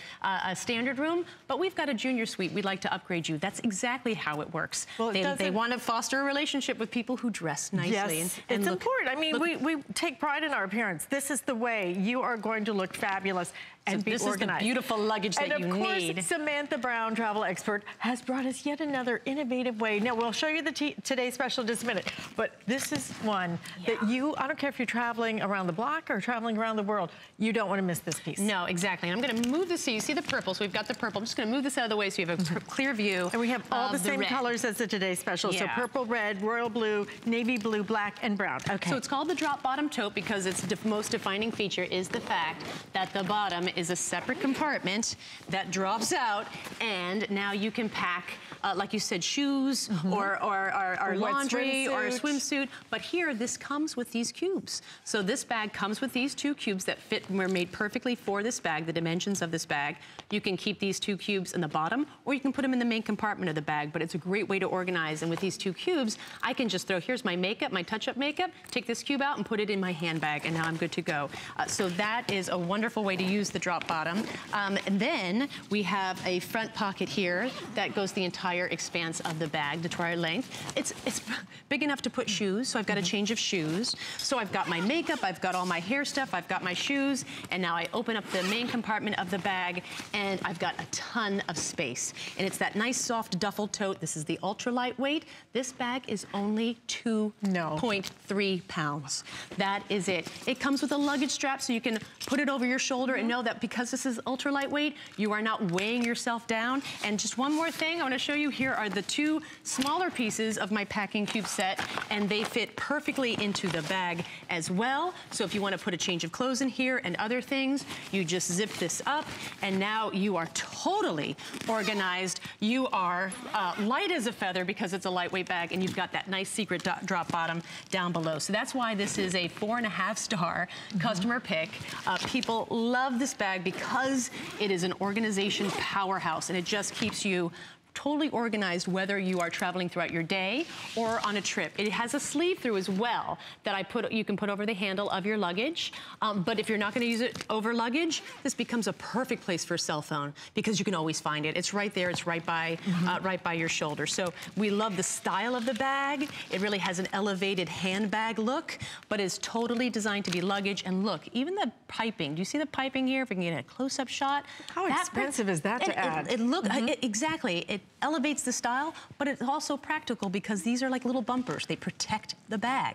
standard room, but we've got a junior suite. We'd like to upgrade you. That's exactly how it works. Well, they want to foster a relationship with people who dress nicely. Yes, and it's important. I mean, we take pride in our appearance. This is the way you are going to look fabulous and be organized. This is the beautiful luggage that you need. And of course, Samantha Brown, travel expert, has brought us yet another innovative way. Now, we'll show you the today's special in just a minute, but this is one that you, I don't care if you're traveling around the block or traveling around the world, you don't want to miss this piece. No, exactly. And I'm going to move this, so you see the purple, so we've got the purple. I'm just going to move this out of the way so you have a clear view. And we have all the same colors as the today's special, so purple, red, royal blue, navy blue, black, and brown. Okay. So it's called the drop bottom tote because its most defining feature is the fact that the bottom is a separate compartment that drops out, and now you can pack, like you said, shoes or laundry or a swimsuit. But here, this comes with these cubes. So this bag comes with these two cubes that fit and were made perfectly for this bag, the dimensions of this bag. You can keep these two cubes in the bottom, or you can put them in the main compartment of the bag, but it's a great way to organize. And with these two cubes, I can just throw, here's my makeup, my touch-up makeup, take this cube out and put it in my handbag, and now I'm good to go. So that is a wonderful way to use the drop bottom. And then we have a front pocket here that goes the entire expanse of the bag, the entire length. It's big enough to put shoes, so I've got a change of shoes. So I've got my makeup, I've got all my hair stuff, I've got my shoes, and now I open up the main compartment of the bag, and I've got a ton of space. And it's that nice soft duffel tote. This is the ultra lightweight. This bag is only 2.3 pounds. That is it. It comes with a luggage strap, so you can put it over your shoulder and know that because this is ultra lightweight, you are not weighing yourself down. And just one more thing I want to show you, here are the two smaller pieces of my packing cube set, and they fit perfectly into the bag as well. So if you want to put a change of clothes in here and other things, you just zip this up, and now you are totally organized. You are light as a feather because it's a lightweight bag, and you've got that nice secret drop bottom down below. So that's why this is a 4.5-star customer pick. People love this bag because it is an organization powerhouse, and it just keeps you totally organized whether you are traveling throughout your day or on a trip. It has a sleeve through as well that you can put over the handle of your luggage. But if you're not going to use it over luggage, this becomes a perfect place for a cell phone because you can always find it. It's right there. It's right by your shoulder. So we love the style of the bag. It really has an elevated handbag look, but is totally designed to be luggage. And look, even the piping. Do you see the piping here? If we can get a close-up shot. How expensive is that to add? Exactly. It elevates the style, but it's also practical because these are like little bumpers. They protect the bag.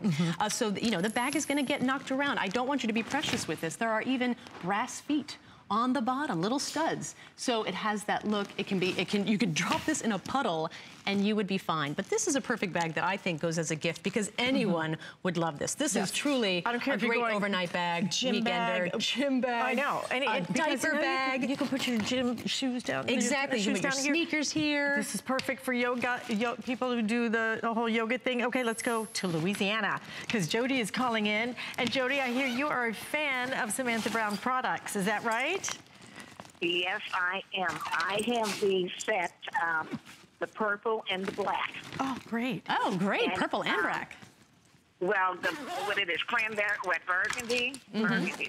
So, you know, the bag is going to get knocked around. I don't want you to be precious with this. There are even brass feet on the bottom, little studs. So it has that look. You could drop this in a puddle and you would be fine. But this is a perfect bag that I think goes as a gift because anyone would love this. This is truly a great overnight bag, gym bag. I know. And a diaper bag. You can put your gym shoes down. Exactly. You can put your sneakers here. This is perfect for yoga, people who do the whole yoga thing. Okay, let's go to Louisiana because Jody is calling in. And Jody, I hear you are a fan of Samantha Brown products. Is that right? Yes, I am. I have these sets. The purple and the black. Oh, great. Oh, great. And, purple and black. Well, what it is, cranberry, burgundy,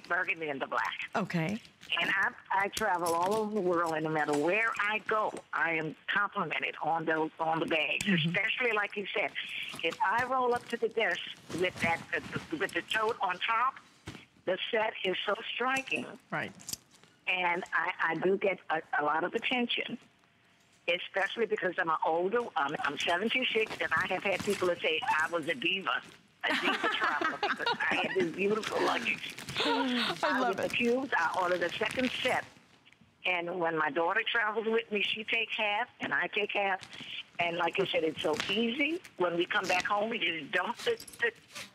burgundy and the black. Okay. And I travel all over the world, and no matter where I go, I am complimented on the bags, especially like you said. If I roll up to the desk with that with the tote on top, the set is so striking. Right. And I do get a lot of attention. Especially because I'm an older, I'm 76, and I have had people that say I was a diva traveler because I had this beautiful luggage. I love it. The cubes, I ordered a second set, and when my daughter travels with me, she takes half, and I take half, and like I said, it's so easy. When we come back home, we just dump the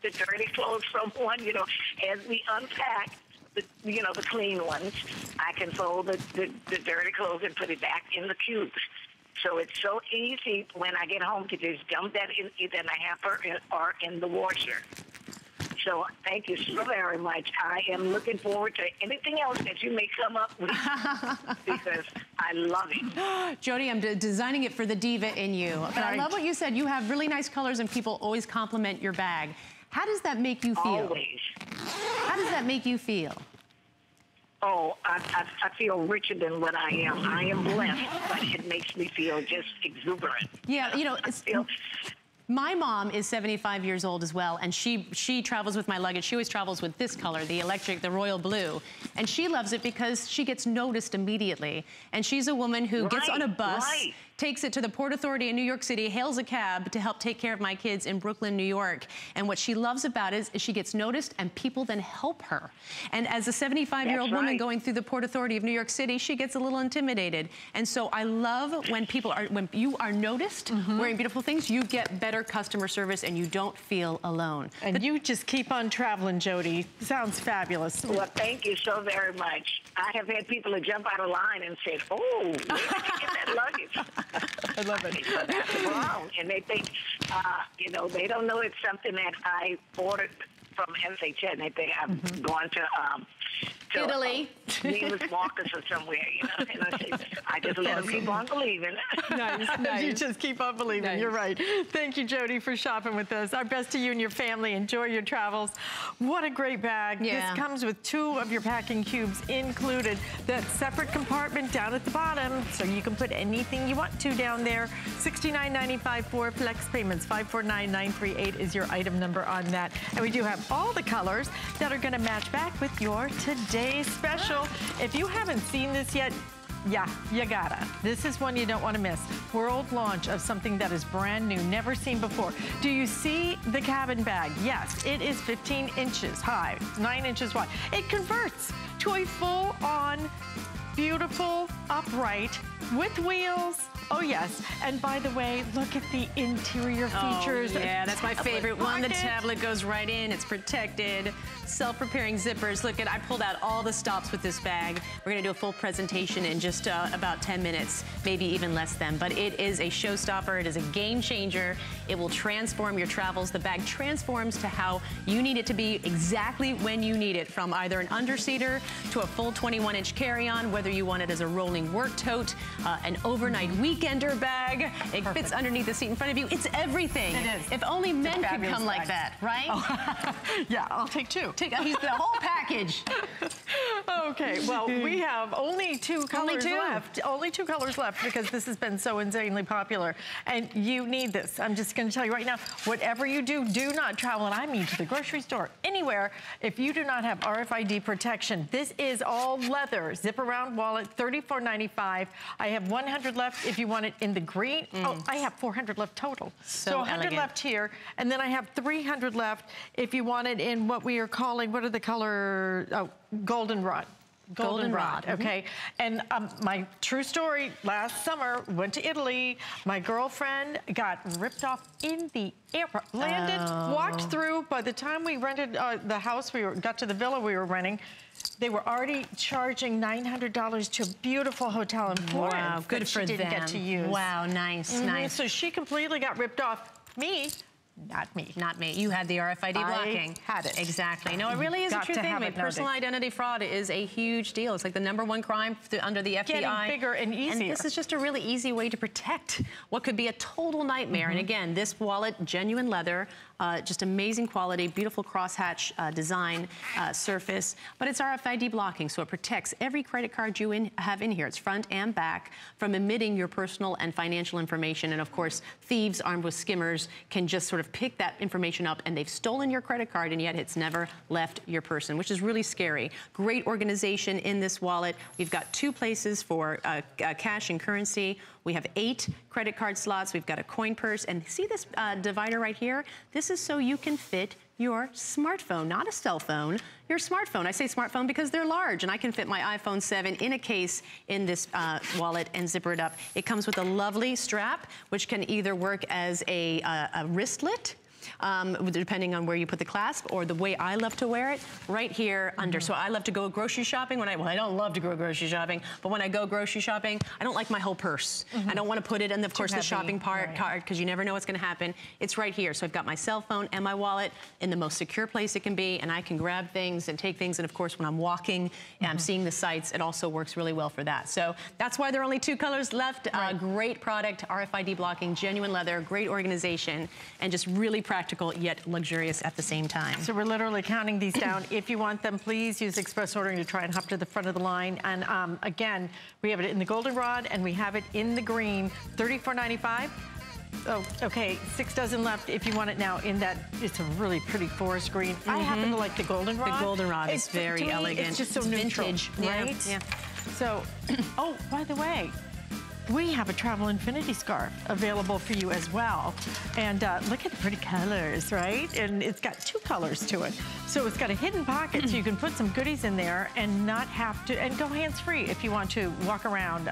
dirty clothes from one, you know, as we unpack. the clean ones. I can fold the dirty clothes and put it back in the cubes. So it's so easy when I get home to just dump that in either in a hamper or in the washer. So thank you so very much. I am looking forward to anything else that you may come up with because I love it. Jody, I'm designing it for the diva in you. But I love what you said. You have really nice colors and people always compliment your bag. How does that make you feel? Always. How does that make you feel? Oh, I feel richer than what I am. I am blessed, but it makes me feel just exuberant. Yeah, you know, it's... My mom is 75 years old as well, and she travels with my luggage. She always travels with this color, the electric, the royal blue. And she loves it because she gets noticed immediately. And she's a woman who gets on a bus, takes it to the Port Authority in New York City, hails a cab to help take care of my kids in Brooklyn, New York. And what she loves about it is she gets noticed and people then help her. And as a 75-year-old woman going through the Port Authority of New York City, she gets a little intimidated. And so I love when people are, when you are noticed wearing beautiful things, you get better customer service and you don't feel alone. And you just keep on traveling, Jody. Sounds fabulous. Well, thank you so very much. I have had people who jump out of line and say, oh, where did you get that luggage? I love it. That's wrong. And they think, you know, they don't know it's something that I ordered from HSN. They think I've gone to Italy. Needless Marcus or somewhere, you know. And I just let them keep on believing. Nice. You just keep on believing. You're right. Thank you, Jody, for shopping with us. Our best to you and your family. Enjoy your travels. What a great bag. Yeah. This comes with 2 of your packing cubes included. That separate compartment down at the bottom, so you can put anything you want to down there. $69.95 for flex payments. 549-938 is your item number on that. And we do have all the colors that are going to match back with your today's special. If you haven't seen this yet, you gotta. This is one you don't want to miss. World launch of something that is brand new, never seen before. Do you see the cabin bag? Yes, it is 15 inches high, 9 inches wide. It converts to a full-on, beautiful, upright, with wheels. Oh, yes. And by the way, look at the interior features. Oh, yeah, that's my favorite one. The tablet goes right in. It's protected. Self-repairing zippers. Look, I pulled out all the stops with this bag. We're going to do a full presentation in just about 10 minutes, maybe even less than. But it is a showstopper. It is a game changer. It will transform your travels. The bag transforms to how you need it to be exactly when you need it, from either an underseater to a full 21-inch carry-on, whether you want it as a rolling work tote, an overnight weekender bag. It fits underneath the seat in front of you. It's everything. It is. If only men could come like that, right? Oh. Yeah, I'll take 2. Take the whole package. Okay, well, we have only 2 colors left. Only 2 colors left because this has been so insanely popular. And you need this. I'm just going to tell you right now, whatever you do, do not travel, and I mean to the grocery store, anywhere, if you do not have RFID protection. This is all leather. Zip-around wallet, $34.95. I have 100 left if you want it in the green. Oh, I have 400 left total. So 100 left here, and then I have 300 left if you want it in what we are calling, what are the color, goldenrod. Goldenrod, okay? And my true story, last summer, went to Italy. My girlfriend got ripped off in the airport. Landed, walked through. By the time we rented the house, got to the villa we were renting, they were already charging $900 to a beautiful hotel in Florence. Wow, good for them. She didn't get to use. Wow, nice, nice. So she completely got ripped off. Me. Not me. Not me. You had the RFID blocking. I had it. Exactly. No, it really is a true thing. Personal identity fraud is a huge deal. It's like the #1 crime under the FBI. Getting bigger and easier. And this is just a really easy way to protect what could be a total nightmare. And again, this wallet, genuine leather, just amazing quality, beautiful crosshatch design surface. But it's RFID blocking, so it protects every credit card you have in here. It's front and back from emitting your personal and financial information. And of course, thieves armed with skimmers can just sort of pick that information up, and they've stolen your credit card, and yet it's never left your person, which is really scary. Great organization in this wallet. We've got 2 places for cash and currency. We have 8 credit card slots. We've got a coin purse. And see this divider right here? This is so you can fit your smartphone, not a cell phone, your smartphone. I say smartphone because they're large, and I can fit my iPhone 7 in a case in this wallet and zipper it up. It comes with a lovely strap, which can either work as a wristlet depending on where you put the clasp, or the way I love to wear it, right here under. So I love to go grocery shopping when I, well, I don't love to go grocery shopping, but when I go grocery shopping, I don't like my whole purse. I don't want to put it in, of course, the shopping part, card, because you never know what's going to happen. It's right here. So I've got my cell phone and my wallet in the most secure place it can be, and I can grab things and take things. And of course, when I'm walking and I'm seeing the sights, it also works really well for that. So that's why there are only two colors left. Great product, RFID blocking, genuine leather, great organization, and just really practical yet luxurious at the same time. So we're literally counting these down. If you want them, please use express ordering to try and hop to the front of the line. And again, we have it in the goldenrod and we have it in the green, $34.95. Oh, okay, 6 dozen left if you want it now in that, it's a really pretty forest green. I happen to like the goldenrod. The goldenrod is very elegant. It's just so neutral, vintage, right? Yeah. So, oh, by the way, we have a Travel Infinity scarf available for you as well. And look at the pretty colors, right? And it's got 2 colors to it. So it's got a hidden pocket so you can put some goodies in there and not have to, and go hands-free if you want to walk around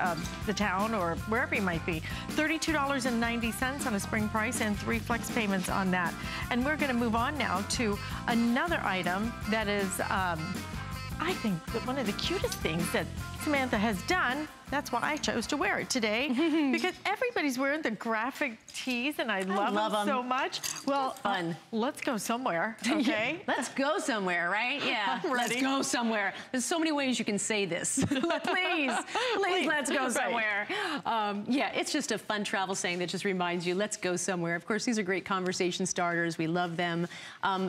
the town or wherever you might be. $32.90 on a spring price and 3 flex payments on that. And we're gonna move on now to another item that is, I think that one of the cutest things that Samantha has done, that's why I chose to wear it today, because everybody's wearing the graphic tees, and I love them so much. Well, fun. Let's go somewhere, okay? Let's go somewhere, right? Yeah, let's go somewhere. There's so many ways you can say this. please, let's go somewhere. Right. Yeah, it's just a fun travel saying that just reminds you, let's go somewhere. Of course, these are great conversation starters. We love them.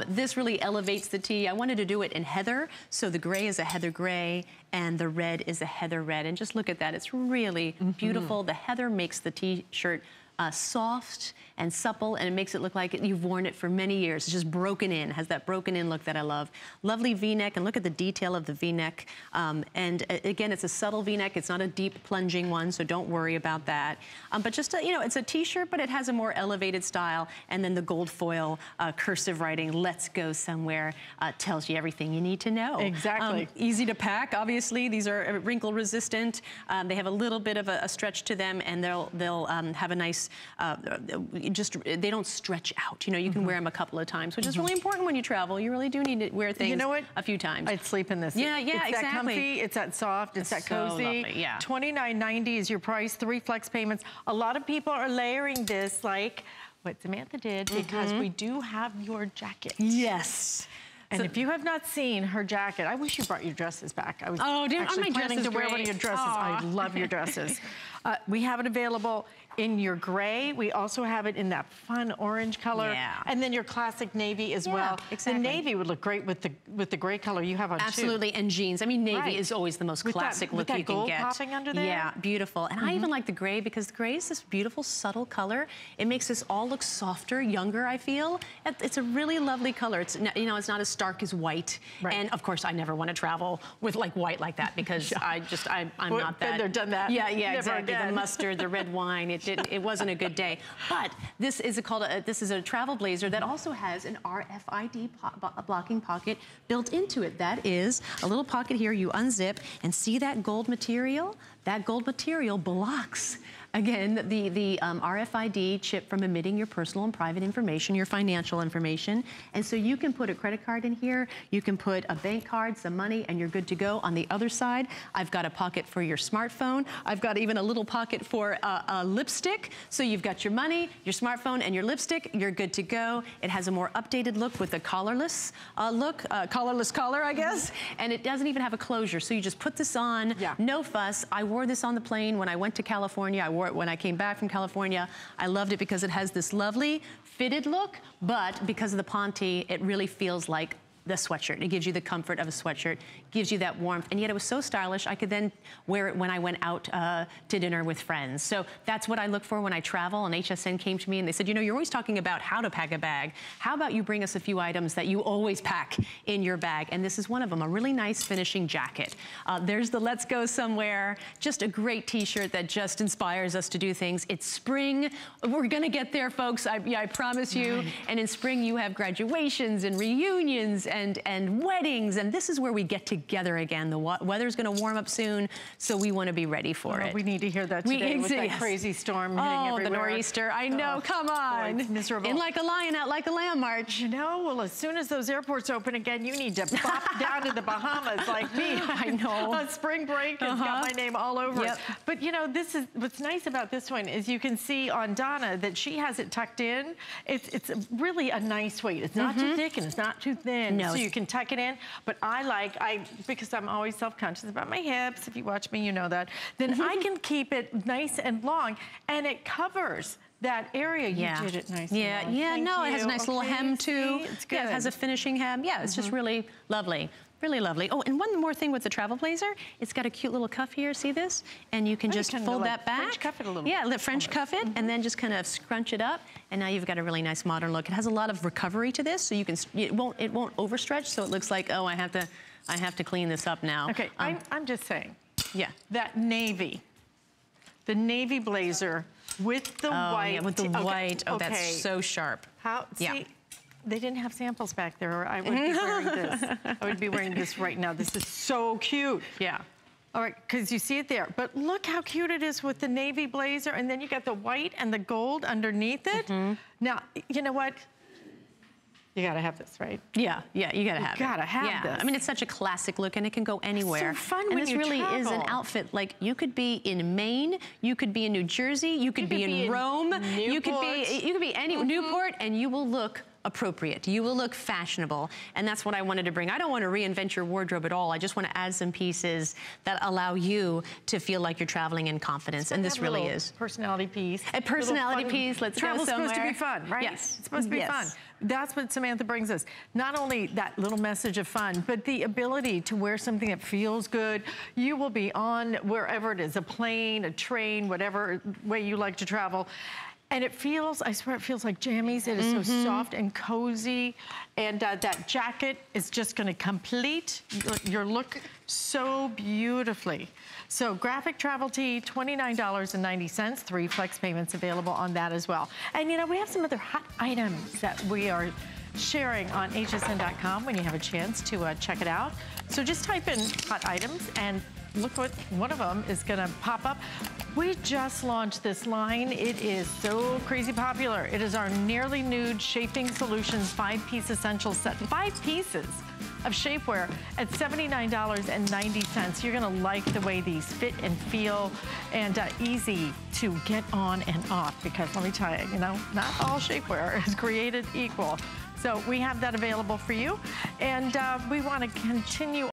This really elevates the tea. I wanted to do it in heather, so the gray is a heather gray, and the red is a heather red, and just look at that. It's really beautiful. The heather makes the t-shirt soft and supple, and it makes it look like you've worn it for many years. It's just broken in, has that broken in look that I love. Lovely V-neck, and look at the detail of the V-neck. And again, it's a subtle V-neck. It's not a deep plunging one, so don't worry about that. But just, you know, it's a t-shirt, but it has a more elevated style. And then the gold foil cursive writing, let's go somewhere, tells you everything you need to know. Exactly. Easy to pack, obviously. These are wrinkle resistant. They have a little bit of a stretch to them, and they'll have a nice, they don't stretch out. You know, you can wear them a couple of times, which is really important when you travel. You really do need to wear things a few times. I'd sleep in this. Yeah, yeah, exactly. It's that comfy, it's that soft, it's that cozy. So yeah. $29.90 is your price, 3 flex payments. A lot of people are layering this like what Samantha did, because we do have your jacket. Yes. And so, if you have not seen her jacket, I wish you brought your dresses back. I was actually planning to wear one of your dresses. Aww. I love your dresses. We have it available in your gray. We also have it in that fun orange color. Yeah. And then your classic navy as well. Exactly. The navy would look great with the gray color you have on. Absolutely, and jeans. I mean, navy is always the most classic look you can get. With that gold popping under there. Yeah, beautiful. And I even like the gray, because the gray is this beautiful, subtle color. It makes this all look softer, younger, I feel. It's a really lovely color. It's, you know, it's not as dark as white. Right. And of course, I never want to travel with like white like that, because I'm not that. Been there, done that. Yeah, yeah, exactly. Again. The mustard, the red wine. It wasn't a good day. But this is a travel blazer that also has an RFID blocking pocket built into it. That is a little pocket here. You unzip and see that gold material. That gold material blocks, again, the RFID chip from emitting your personal and private information, your financial information. And so you can put a credit card in here, you can put a bank card, some money, and you're good to go. On the other side, I've got a pocket for your smartphone. I've got even a little pocket for a lipstick. So you've got your money, your smartphone, and your lipstick. You're good to go. It has a more updated look with a collarless look, collarless collar, I guess. And it doesn't even have a closure. So you just put this on, no fuss. I wore this on the plane when I went to California. I wore it when I came back from California. I loved it because it has this lovely fitted look, but because of the ponte, it really feels like the sweatshirt. It gives you the comfort of a sweatshirt, gives you that warmth, and yet it was so stylish. I could then wear it when I went out to dinner with friends. So that's what I look for when I travel, and HSN came to me and they said, you know, you're always talking about how to pack a bag. How about you bring us a few items that you always pack in your bag? And this is one of them, a really nice finishing jacket. There's the Let's Go Somewhere, just a great t-shirt that just inspires us to do things. It's spring. We're gonna get there, folks. I promise you. And in spring, you have graduations and reunions and and weddings, and this is where we get together again. The weather's going to warm up soon, so we want to be ready for it. We need to hear that today with that crazy storm hitting everywhere. The nor'easter. I know. Oh, come on. Boy, it's miserable. In like a lion, out like a lamb, March. No. Well, as soon as those airports open again, you need to pop down to the Bahamas like me. I know. A spring break has got my name all over it. But you know, this is what's nice about this one is you can see on Donna that she has it tucked in. It's really a nice weight. It's not too thick and it's not too thin. No, so you can tuck it in. But I like, because I'm always self-conscious about my hips. If you watch me, you know that. Then I can keep it nice and long, and it covers that area. You did it nicely. Yeah, yeah. No, it has a nice little hem too. It's good. Yeah, it has a finishing hem. Yeah, it's just really lovely. Really lovely. Oh, and one more thing with the travel blazer, it's got a cute little cuff here. See this? And you can just fold that back. French cuff it a little bit. Yeah, French cuff it, and then just kind of scrunch it up. And now you've got a really nice modern look. It has a lot of recovery to this, so you can. It won't overstretch, so it looks like, oh, I have to clean this up now. Okay, I'm just saying. Yeah, that navy, the navy blazer with the white. Yeah, with the white. Oh, that's so sharp. How? See, they didn't have samples back there, or I would be wearing this. I would be wearing this right now. This is so cute. Yeah. All right, because you see it there. But look how cute it is with the navy blazer, and then you got the white and the gold underneath it. Now, you know what? You gotta have this, right? Yeah, yeah, you gotta have this. I mean, it's such a classic look, and it can go anywhere. It's so fun when you travel. And this really is an outfit, like, you could be in Maine, you could be in New Jersey, you could be in Rome, Newport. you could be anywhere, Newport, and you will look appropriate. You will look fashionable, and that's what I wanted to bring. I don't want to reinvent your wardrobe at all. I just want to add some pieces that allow you to feel like you're traveling in confidence, and this really is. Personality piece. A personality piece. Let's go somewhere. Travel's supposed to be fun, right? Yes. It's supposed to be fun. That's what Samantha brings us. Not only that little message of fun, but the ability to wear something that feels good. You will be on wherever it is, a plane, a train, whatever way you like to travel. And it feels, I swear it feels like jammies. It is so soft and cozy. And that jacket is just gonna complete your look so beautifully. So graphic travel tee, $29.90, 3 flex payments available on that as well. And you know, we have some other hot items that we are sharing on hsn.com when you have a chance to check it out. So just type in hot items and look what one of them is gonna pop up. We just launched this line. It is so crazy popular. It is our Nearly Nude Shaping Solutions 5-piece essential set. 5 pieces of shapewear at $79.90. You're gonna like the way these fit and feel, and easy to get on and off, because let me tell you, you know, not all shapewear is created equal. So we have that available for you, and we want to continue